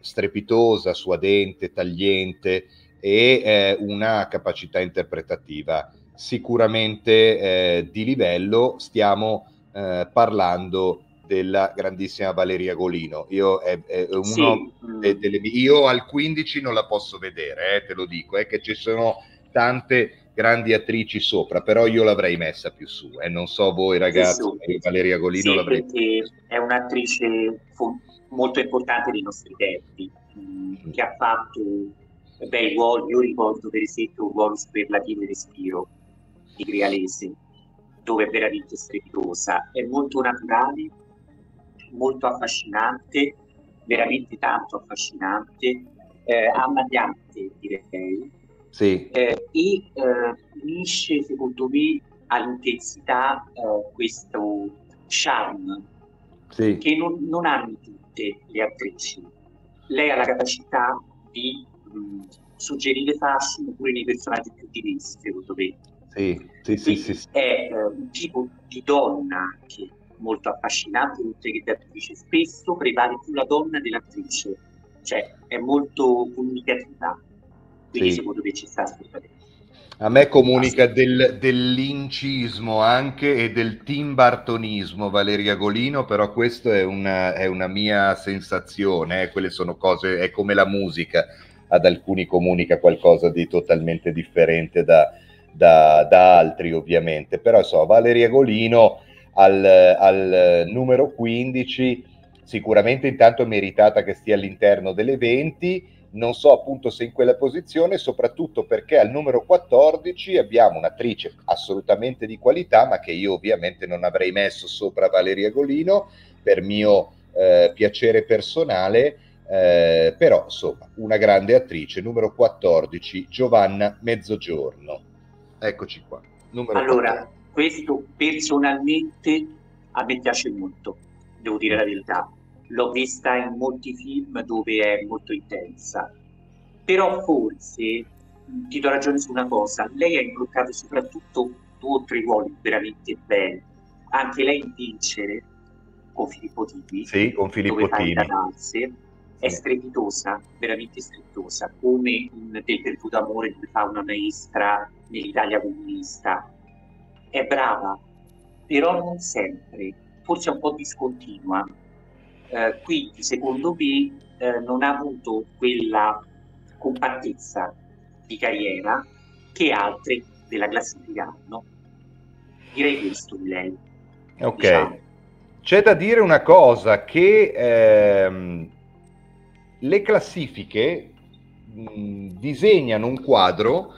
strepitosa, suadente, tagliente e una capacità interpretativa sicuramente di livello. Stiamo parlando della grandissima Valeria Golino. Io io al 15 non la posso vedere, te lo dico, è che ci sono tante grandi attrici sopra, però io l'avrei messa più su, non so voi ragazzi, Valeria Golino l'avrei messa più su. È un'attrice molto importante dei nostri tempi, che ha fatto bei ruoli. Io ricordo per esempio un ruolo superlativo di Respiro di Crialese, dove è veramente strepitosa, è molto naturale, molto affascinante, veramente tanto affascinante, ammagliante direi, sì. Unisce secondo me all'intensità questo charme, sì, che non hanno tutte le attrici. Lei ha la capacità di suggerire fascino pure nei personaggi più diversi, secondo me. Sì, sì, sì, sì, sì. È un tipo di donna anche molto affascinante, oltre che d'attrice. Spesso prevale più la donna dell'attrice, cioè è molto comunicativa, quindi sì, secondo me ci sta assolutamente. A me comunica del lincismo anche e del timbartonismo Valeria Golino, però questa è una mia sensazione, quelle sono cose, è come la musica, ad alcuni comunica qualcosa di totalmente differente da altri ovviamente, però so, Valeria Golino al numero 15, sicuramente intanto meritata che stia all'interno delle 20, non so appunto se in quella posizione, soprattutto perché al numero 14 abbiamo un'attrice assolutamente di qualità, ma che io ovviamente non avrei messo sopra Valeria Golino per mio piacere personale, però insomma una grande attrice, numero 14 Giovanna Mezzogiorno. Eccoci qua. Allora, questo personalmente a me piace molto, devo dire la verità. L'ho vista in molti film dove è molto intensa. Però forse, ti do ragione su una cosa, lei ha imbroccato soprattutto due o tre ruoli veramente belli. Anche lei in Vincere con Filippo Timi, sì, con Filippo Timi, è strepitosa, veramente strepitosa, come in Del perduto amore fa una maestra nell'Italia comunista. È brava, però non sempre, forse un po' discontinua. Qui, secondo me, non ha avuto quella compattezza di carriera che altri della classifica hanno. Direi questo di lei. Ok, diciamo. C'è da dire una cosa, che le classifiche disegnano un quadro,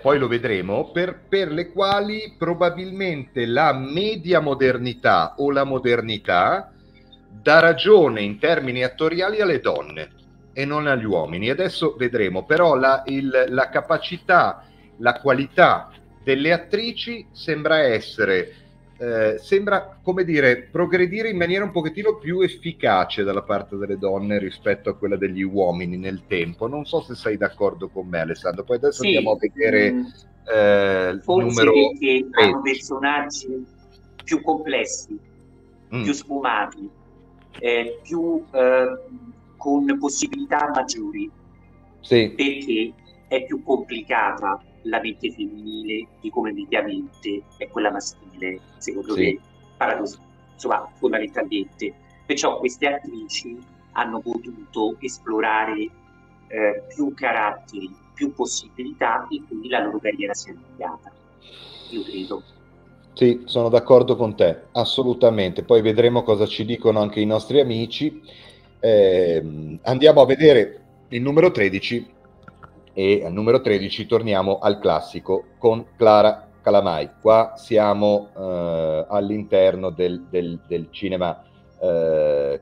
poi lo vedremo, per le quali probabilmente la media modernità o la modernità dà ragione in termini attoriali alle donne e non agli uomini. Adesso vedremo, però la capacità, la qualità delle attrici sembra essere, sembra, come dire, progredire in maniera un pochettino più efficace dalla parte delle donne rispetto a quella degli uomini nel tempo. Non so se sei d'accordo con me, Alessandro, poi adesso andiamo a vedere il numero 13. Forse perché hanno personaggi più complessi, più sfumati, più con possibilità maggiori, perché è più complicata la mente femminile di come mediamente è quella maschile, secondo me, insomma, fondamentalmente. Perciò queste attrici hanno potuto esplorare più caratteri, più possibilità, e quindi la loro carriera si è ampliata, io credo. Sì, sono d'accordo con te, assolutamente. Poi vedremo cosa ci dicono anche i nostri amici. Andiamo a vedere il numero 13, e al numero 13 torniamo al classico con Clara Calamai. Qua siamo all'interno del cinema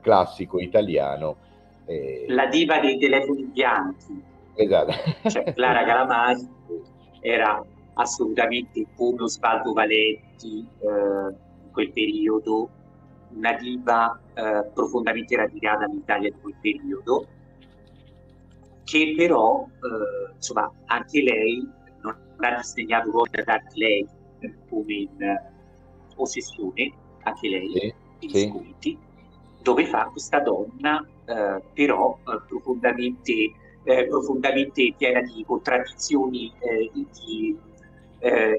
classico italiano. La diva dei telefoni bianchi. Esatto. Cioè, Clara Calamai era assolutamente, come Osvaldo Valetti in quel periodo, una diva profondamente radicata all'Italia di quel periodo, che però, insomma, anche lei non ha disegnato proprio da darti lei come in Ossessione, anche lei, in Sconti, dove fa questa donna però profondamente piena di contraddizioni e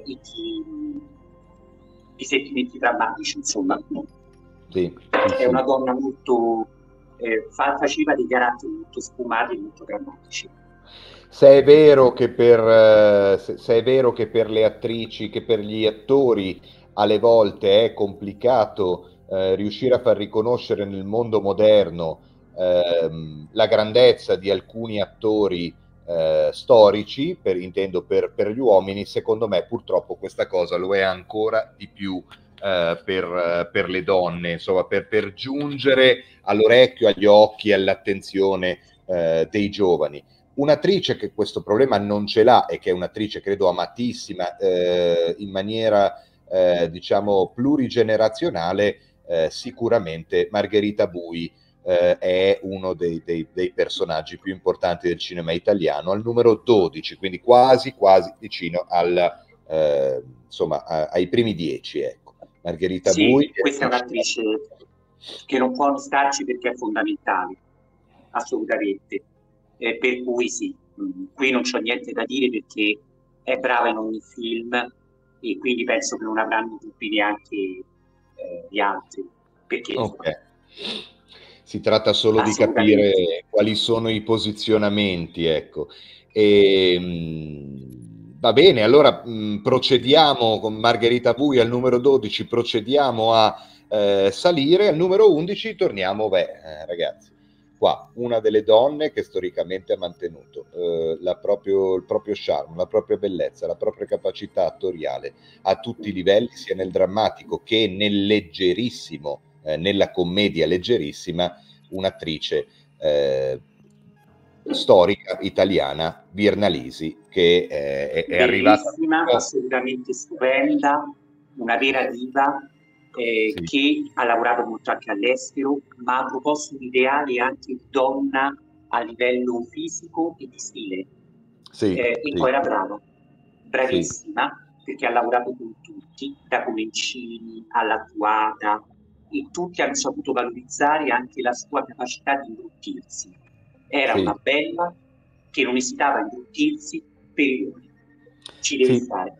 di sentimenti drammatici, insomma. È una donna molto... faceva dei caratteri molto sfumati e molto drammatici. Se è vero che per le attrici, che per gli attori alle volte è complicato riuscire a far riconoscere nel mondo moderno la grandezza di alcuni attori storici, intendo per gli uomini, secondo me purtroppo questa cosa lo è ancora di più per le donne, insomma, per giungere all'orecchio, agli occhi, all'attenzione dei giovani. Un'attrice che questo problema non ce l'ha, e che è un'attrice credo amatissima in maniera diciamo plurigenerazionale, sicuramente Margherita Bui è uno dei personaggi più importanti del cinema italiano, al numero 12, quindi quasi vicino al insomma ai primi 10, ecco. Margherita Bui, questa è un'attrice che non può starci perché è fondamentale, assolutamente, per cui qui non c'ho niente da dire, perché è brava in ogni film, e quindi penso che non avranno dubbi neanche gli altri, perché si tratta solo di capire quali sono i posizionamenti, ecco. Va bene, allora procediamo con Margherita Bui al numero 12, procediamo a salire, al numero 11 torniamo, ragazzi, qua una delle donne che storicamente ha mantenuto il proprio charme, la propria bellezza, la propria capacità attoriale a tutti i livelli, sia nel drammatico che nel leggerissimo, nella commedia leggerissima, un'attrice storica italiana, Virna Lisi, che è arrivata, assolutamente stupenda, una vera diva, che ha lavorato molto anche all'estero, ma ha proposto un ideale anche di donna a livello fisico e di stile, e poi era bravissima, perché ha lavorato con tutti, da Comencini alla Tuata, e tutti hanno saputo valorizzare anche la sua capacità di imbottirsi. Era una bella che non esitava a imbottirsi per ci deve stare.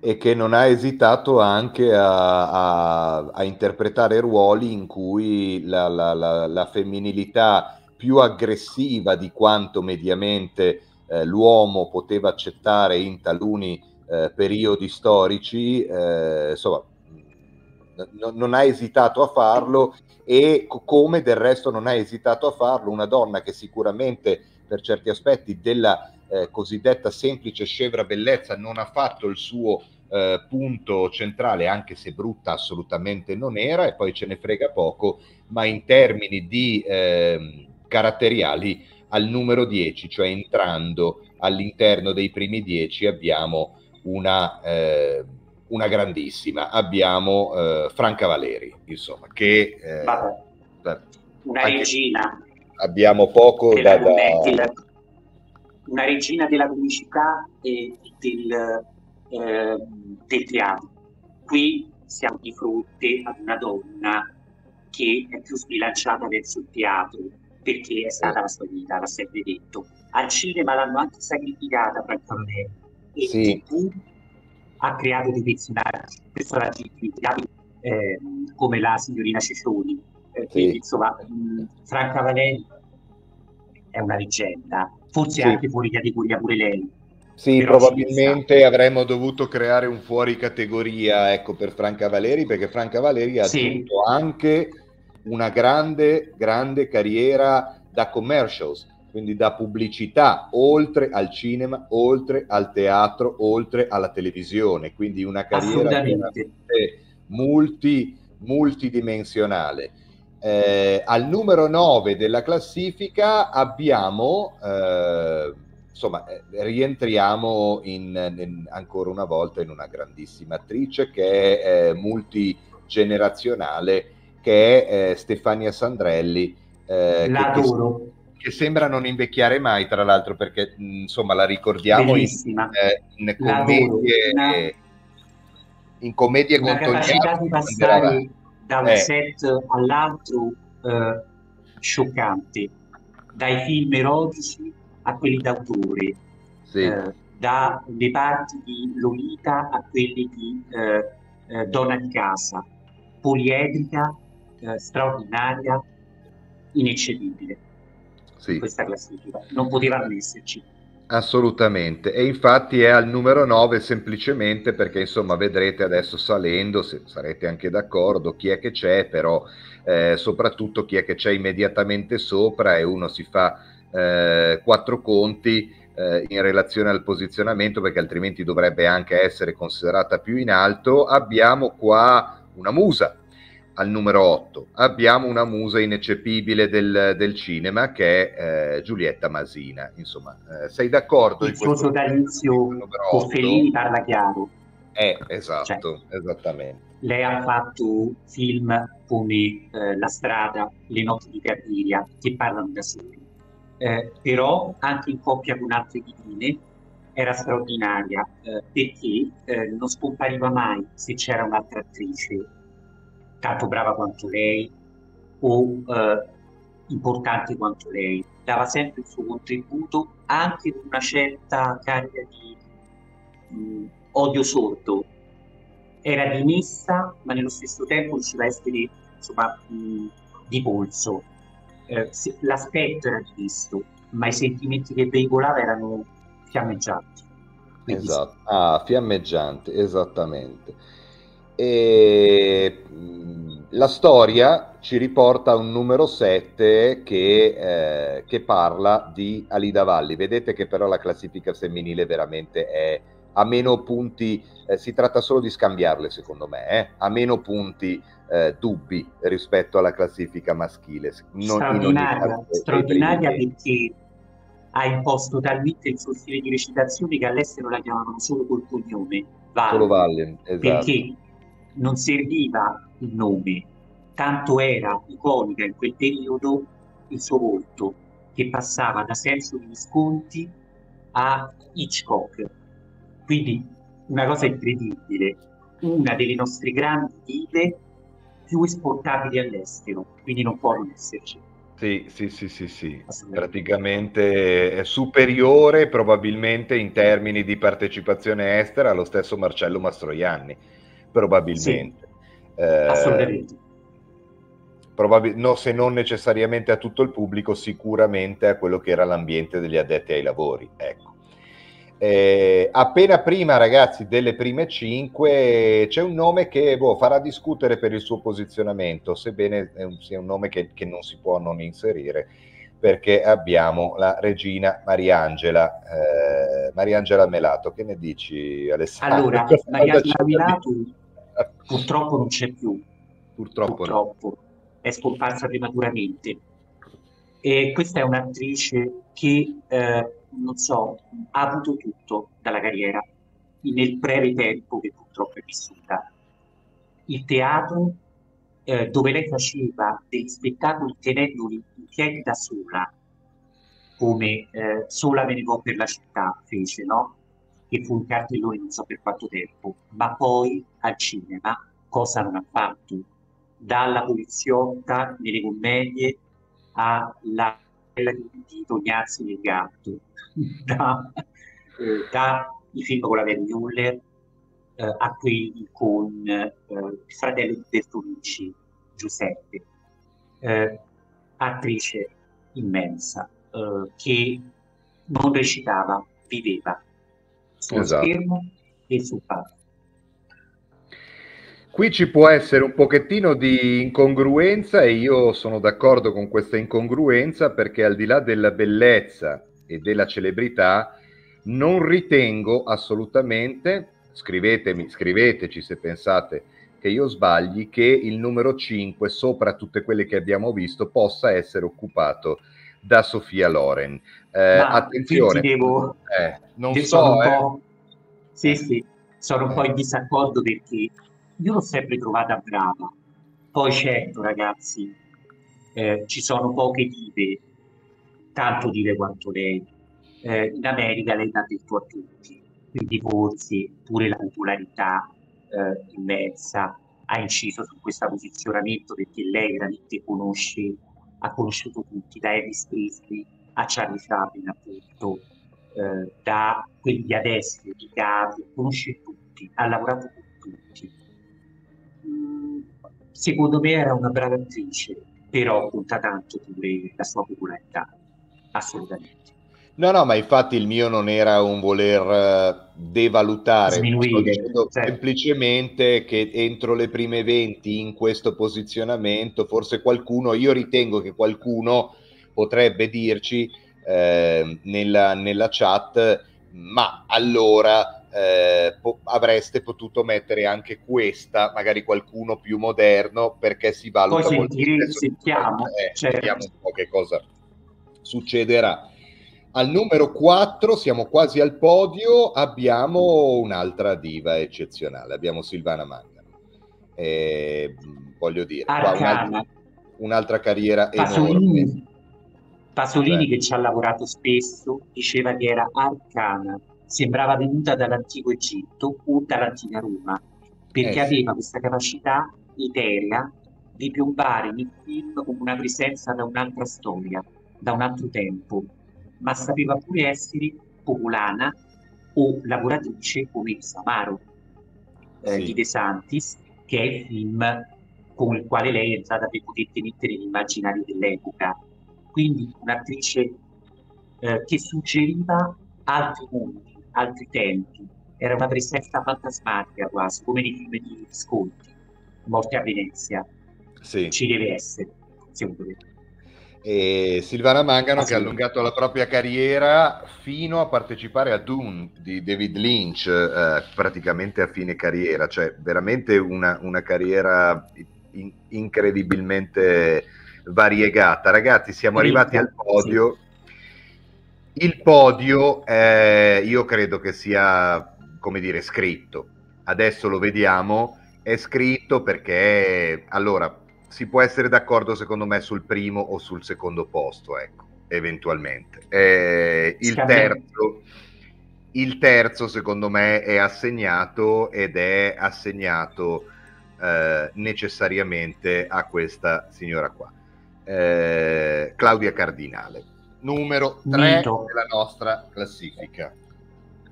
E che non ha esitato anche a interpretare ruoli in cui la femminilità più aggressiva di quanto mediamente l'uomo poteva accettare in taluni periodi storici, insomma, non ha esitato a farlo, e come del resto non ha esitato a farlo una donna che sicuramente per certi aspetti della cosiddetta semplice scevra bellezza non ha fatto il suo punto centrale, anche se brutta assolutamente non era, e poi ce ne frega poco, ma in termini di caratteriali al numero 10, cioè entrando all'interno dei primi 10 abbiamo una grandissima, abbiamo Franca Valeri, insomma, che una regina, abbiamo poco una regina della comicità e del teatro. Qui siamo di fronte ad una donna che è più sbilanciata verso il teatro, perché è stata la sua vita, l'ha sempre detto. Al cinema l'hanno anche sacrificata, Franca Valeri, e TV ha creato dei personaggi come la signorina Ceccioni. Insomma, Franca Valeri è una leggenda, forse anche fuori categoria pure lei. Sì, probabilmente avremmo dovuto creare un fuori categoria, ecco, per Franca Valeri, perché Franca Valeri ha avuto anche una grande, grande carriera da commercials, quindi da pubblicità, oltre al cinema, oltre al teatro, oltre alla televisione, quindi una carriera multidimensionale. Al numero 9 della classifica abbiamo, insomma, rientriamo ancora una volta in una grandissima attrice che è multigenerazionale, che è Stefania Sandrelli, che sembra non invecchiare mai, tra l'altro, perché insomma la ricordiamo in commedie, in commedie con Tognazzi, passare da un set all'altro scioccante, dai film erotici a quelli d'autore, dalle parti di Lolita a quelli di Donna di Casa, poliedrica, straordinaria, ineccepibile. Questa classifica non poteva non esserci, assolutamente, e infatti è al numero 9 semplicemente perché, insomma, vedrete adesso salendo, se sarete anche d'accordo, chi è che c'è, però soprattutto chi è che c'è immediatamente sopra, e uno si fa quattro conti in relazione al posizionamento, perché altrimenti dovrebbe anche essere considerata più in alto. Abbiamo qua una musa. Al numero 8 abbiamo una musa ineccepibile del cinema, che è Giulietta Masina. Insomma, sei d'accordo? Il suo sodalizio con Fellini parla chiaro. Esatto, cioè, esattamente. Lei ha fatto film come La strada, Le notti di Cardilia, che parlano da soli. Però anche in coppia con altre divine era straordinaria, perché non scompariva mai se c'era un'altra attrice tanto brava quanto lei o importante quanto lei. Dava sempre il suo contributo, anche con una certa carica di odio sordo. Era dimessa, ma nello stesso tempo riusciva a essere, insomma, di polso. L'aspetto era di questo, ma i sentimenti che veicolava erano fiammeggianti. Esatto, fiammeggianti, esattamente. E la storia ci riporta a un numero 7 che parla di Alida Valli. Vedete che però la classifica femminile veramente è a meno punti, si tratta solo di scambiarle, secondo me, a meno punti dubbi rispetto alla classifica maschile. Straordinaria perché ha imposto talmente il suo stile di recitazione che all'estero la chiamavano solo col cognome, Valli, perché non serviva il nome, tanto era iconica in quel periodo il suo volto, che passava da Senso di Visconti a Hitchcock. Quindi una cosa incredibile, una delle nostre grandi dive più esportabili all'estero, quindi non possono esserci. Sì, praticamente è superiore probabilmente in termini di partecipazione estera allo stesso Marcello Mastroianni, probabilmente. Sì, assolutamente. No, se non necessariamente a tutto il pubblico, sicuramente a quello che era l'ambiente degli addetti ai lavori, ecco. Appena prima, ragazzi, delle prime 5 c'è un nome che farà discutere per il suo posizionamento, sebbene sia un nome che non si può non inserire, perché abbiamo la regina Mariangela Melato. Che ne dici, Alessandro? Allora, Mariangela Melato purtroppo non c'è più, purtroppo no. È scomparsa prematuramente, e questa è un'attrice che non so, ha avuto tutto dalla carriera nel breve tempo che purtroppo è vissuta. Il teatro, dove lei faceva degli spettacoli tenendoli in piedi da sola, come Sola me ne vo per la città fece, no? Che fu un cartellone non so per quanto tempo, ma poi al cinema cosa non ha fatto? Dalla poliziotta nelle commedie alla di Tognazzi nel Gatto, da i film con la Vergnuller a quelli con il fratello di Bertolucci, Giuseppe, attrice immensa che non recitava, viveva sullo schermo e sul palco. Qui ci può essere un pochettino di incongruenza, e io sono d'accordo con questa incongruenza, perché al di là della bellezza e della celebrità non ritengo assolutamente, scriveteci se pensate che io sbagli, che il numero 5 sopra tutte quelle che abbiamo visto possa essere occupato da Sofia Loren. Attenzione, non so, sì, sono un po' in disaccordo, perché io l'ho sempre trovata brava. Poi certo, ragazzi, ci sono poche dive, tanto dive quanto lei. In America lei dà del tuo a tutti, quindi forse pure la popolarità immensa ha inciso su questo posizionamento, perché lei veramente ha conosciuto tutti, da Elvis Presley a Charlie Chaplin, appunto, da quelli di adesso, di Gavi, conosce tutti, ha lavorato con tutti. Secondo me era una brava attrice, però conta tanto pure la sua popolarità, assolutamente. No, ma infatti il mio non era un voler devalutare, sto dicendo semplicemente che entro le prime 20 in questo posizionamento forse qualcuno, io ritengo che qualcuno potrebbe dirci nella chat, ma allora avreste potuto mettere anche questa, magari qualcuno più moderno, perché si valuta molto. Sentiamo un po' che cosa succederà. Al numero 4, siamo quasi al podio, abbiamo un'altra diva eccezionale, abbiamo Silvana Magna, voglio dire, un'altra carriera enorme. Pasolini, che ci ha lavorato spesso, diceva che era arcana, sembrava venuta dall'antico Egitto o dall'antica Roma, perché aveva questa capacità eterea di piombare nel film con una presenza da un'altra storia, da un altro tempo, ma sapeva pure essere popolana o lavoratrice come il Samaro di De Santis, che è il film con il quale lei è entrata per poter mettere l'immaginario dell'epoca. Quindi un'attrice che suggeriva altri mondi, altri tempi, era una presenza fantasmatica quasi, come nei film di Visconti, Morte a Venezia. Ci deve essere, secondo me. E Silvana Mangano, che ha allungato la propria carriera fino a partecipare a Dune di David Lynch, praticamente a fine carriera, cioè veramente una carriera incredibilmente variegata. Ragazzi, siamo arrivati al podio. Il podio, io credo che sia, come dire, scritto. Adesso lo vediamo, è scritto perché, allora, si può essere d'accordo secondo me sul primo o sul secondo posto, ecco, eventualmente. Il terzo secondo me è assegnato necessariamente a questa signora qua, Claudia Cardinale, numero 3 della nostra classifica.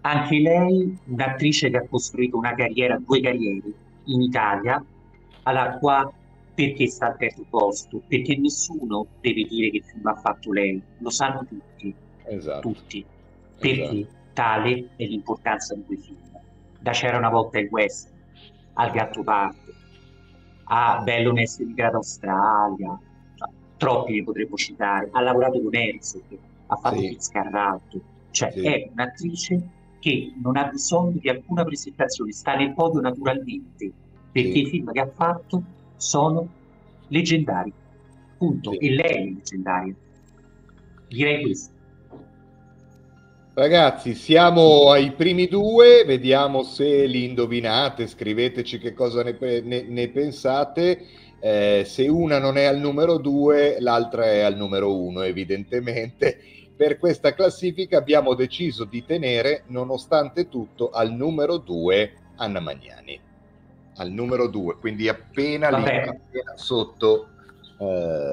Anche lei un'attrice che ha costruito una carriera, due carriere in Italia, alla quale, perché sta al terzo posto? Perché nessuno deve dire che film ha fatto lei, lo sanno tutti, esatto. Tutti, perché esatto. Tale è l'importanza di quei film, da C'era una volta il West, al Gattopardo, a Bello un essere migrato Australia, troppi li potremmo citare, ha lavorato con Herzog, ha fatto sì. Scarrato, cioè sì. È un'attrice che non ha bisogno di alcuna presentazione, sta nel podio naturalmente, perché sì. I film che ha fatto sono leggendari, punto, sì. E lei è leggendaria, direi questo. Ragazzi, siamo ai primi due, vediamo se li indovinate, scriveteci che cosa ne pensate. Se una non è al numero 2, l'altra è al numero 1, evidentemente. Per questa classifica abbiamo deciso di tenere, nonostante tutto, al numero 2 Anna Magnani. Al numero 2, quindi appena, lì, appena sotto.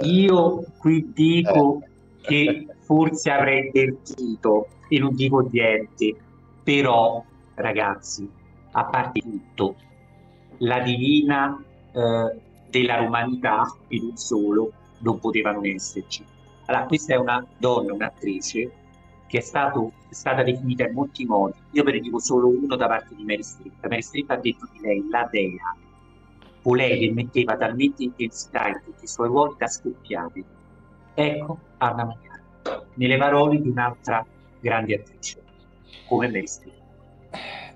Io qui dico che forse avrei invertito e non dico niente, però ragazzi, a parte tutto, la divina della romanità e non solo non poteva non esserci. Allora, questa è una donna, un'attrice che è stata definita in molti modi. Io ve ne dico solo uno da parte di Mary Streep. Mary Streep ha detto di lei la dea, o lei che metteva talmente intensità in tutti i suoi ruoli da scoppiare. Ecco Anna Magnani, nelle parole di un'altra grande attrice come Mary Streep.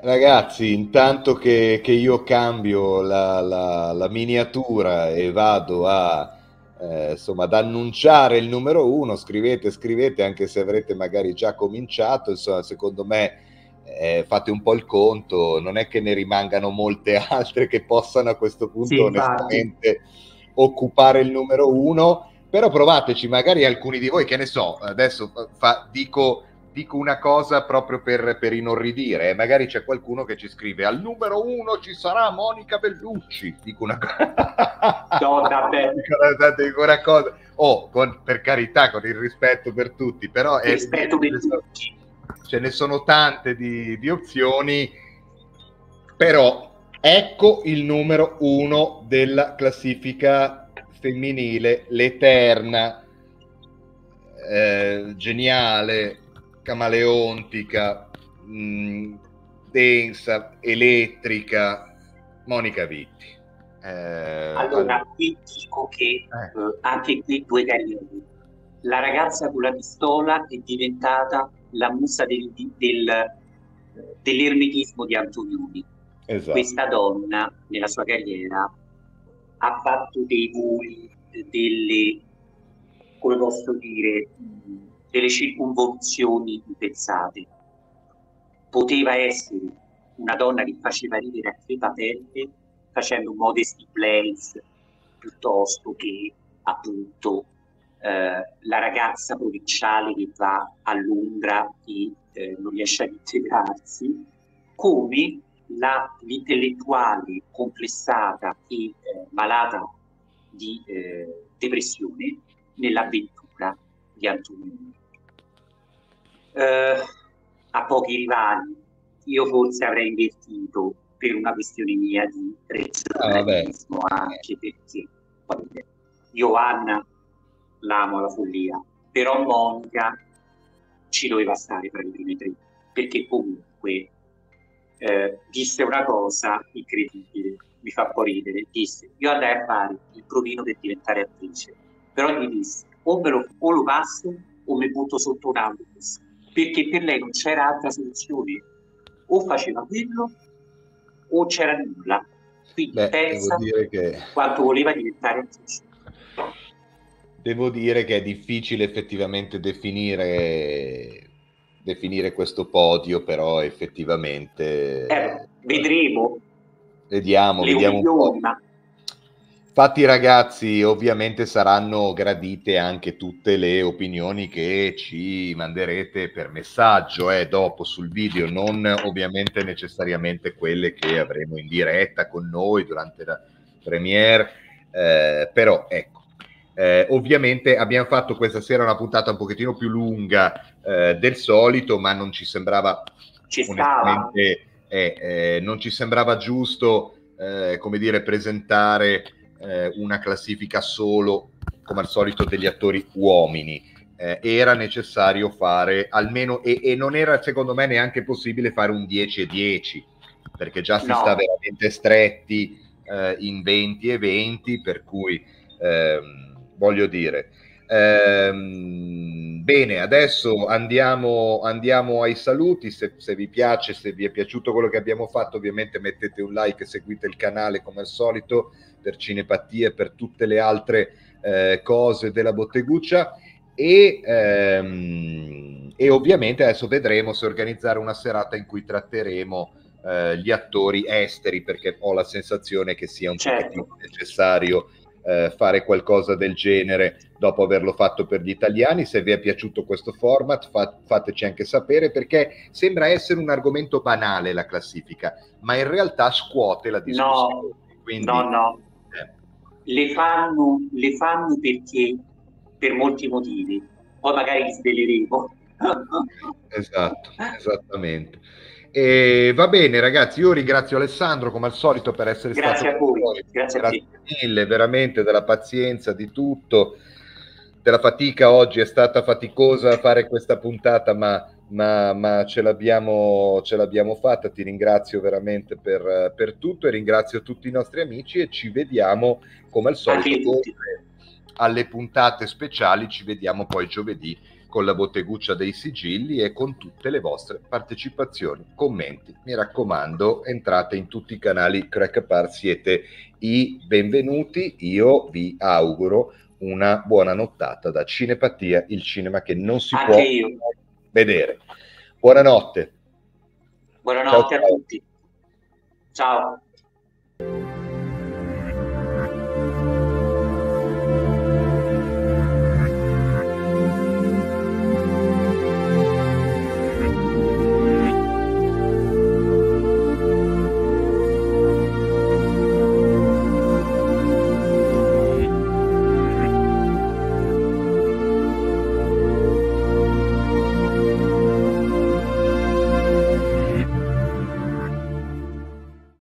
Ragazzi, intanto che io cambio la miniatura e vado a insomma ad annunciare il numero 1, scrivete anche se avrete magari già cominciato, insomma secondo me fate un po' il conto, non è che ne rimangano molte altre che possano a questo punto sì, onestamente infatti. Occupare il numero 1, però provateci, magari alcuni di voi, che ne so, adesso dico una cosa proprio per inorridire, magari c'è qualcuno che ci scrive al numero 1 ci sarà Monica Bellucci, dico una cosa, no, dico una cosa, oh, per carità, con il rispetto per tutti, però ce ne sono tante di opzioni, però ecco il numero 1 della classifica femminile, l'eterna, geniale, camaleontica, densa, elettrica, Monica Vitti. Allora, qui dico che anche qui due carriere. La ragazza con la pistola è diventata la musa dell'ermetismo di Antonioni. Esatto. Questa donna, nella sua carriera, ha fatto dei voli, come posso dire, delle circonvoluzioni impensate. Poteva essere una donna che faceva ridere a crepapelle facendo modesty plays, piuttosto che appunto la ragazza provinciale che va a Londra e non riesce a integrarsi, come l'intellettuale complessata e malata di depressione nell'avventura di Antonioni. A pochi rivali, io forse avrei invertito per una questione mia di regionalismo, anche perché vabbè, io Anna l'amo alla follia, però Monica ci doveva stare tra le prime tre, perché comunque disse una cosa incredibile, mi fa un po' ridere, disse: io andai a fare il provino per diventare attrice, però gli disse o lo passo o mi butto sotto un autobus, perché per lei non c'era altra soluzione, o faceva quello o c'era nulla, quindi pensa quanto voleva diventare attrice. Devo dire che è difficile effettivamente definire questo podio, però effettivamente vediamo un po'. Infatti ragazzi, ovviamente saranno gradite anche tutte le opinioni che ci manderete per messaggio dopo sul video, non ovviamente necessariamente quelle che avremo in diretta con noi durante premiere, però ecco. Ovviamente abbiamo fatto questa sera una puntata un pochettino più lunga del solito, ma non ci sembrava, onestamente, non ci sembrava giusto, come dire, presentare una classifica solo, come al solito, degli attori uomini. Era necessario fare almeno, e non era secondo me neanche possibile fare un 10-10, perché già si sta veramente stretti in 20-20, per cui voglio dire, bene, adesso andiamo ai saluti. Se vi piace, se vi è piaciuto quello che abbiamo fatto, ovviamente mettete un like, seguite il canale come al solito per Cinepatia e per tutte le altre cose della Botteguccia, e ovviamente adesso vedremo se organizzare una serata in cui tratteremo gli attori esteri, perché ho la sensazione che sia un pochettino necessario fare qualcosa del genere dopo averlo fatto per gli italiani. Se vi è piaciuto questo format fateci anche sapere, perché sembra essere un argomento banale la classifica, ma in realtà scuote la discussione. Quindi, le fanno perché, per molti motivi, poi magari li sveleremo. Esatto, esattamente. Va bene ragazzi, io ringrazio Alessandro come al solito per essere stato con voi. Grazie mille veramente della pazienza, di tutto, della fatica. Oggi è stata faticosa fare questa puntata, ma ce l'abbiamo fatta. Ti ringrazio veramente per tutto, e ringrazio tutti i nostri amici, e ci vediamo come al solito alle puntate speciali. Ci vediamo poi giovedì con la Botteguccia dei Sigilli e con tutte le vostre partecipazioni, commenti. Mi raccomando, entrate in tutti i canali Crack Par, siete i benvenuti. Io vi auguro una buona nottata da Cinepatia, il cinema che non si può vedere. Buonanotte. Buonanotte a tutti. Ciao.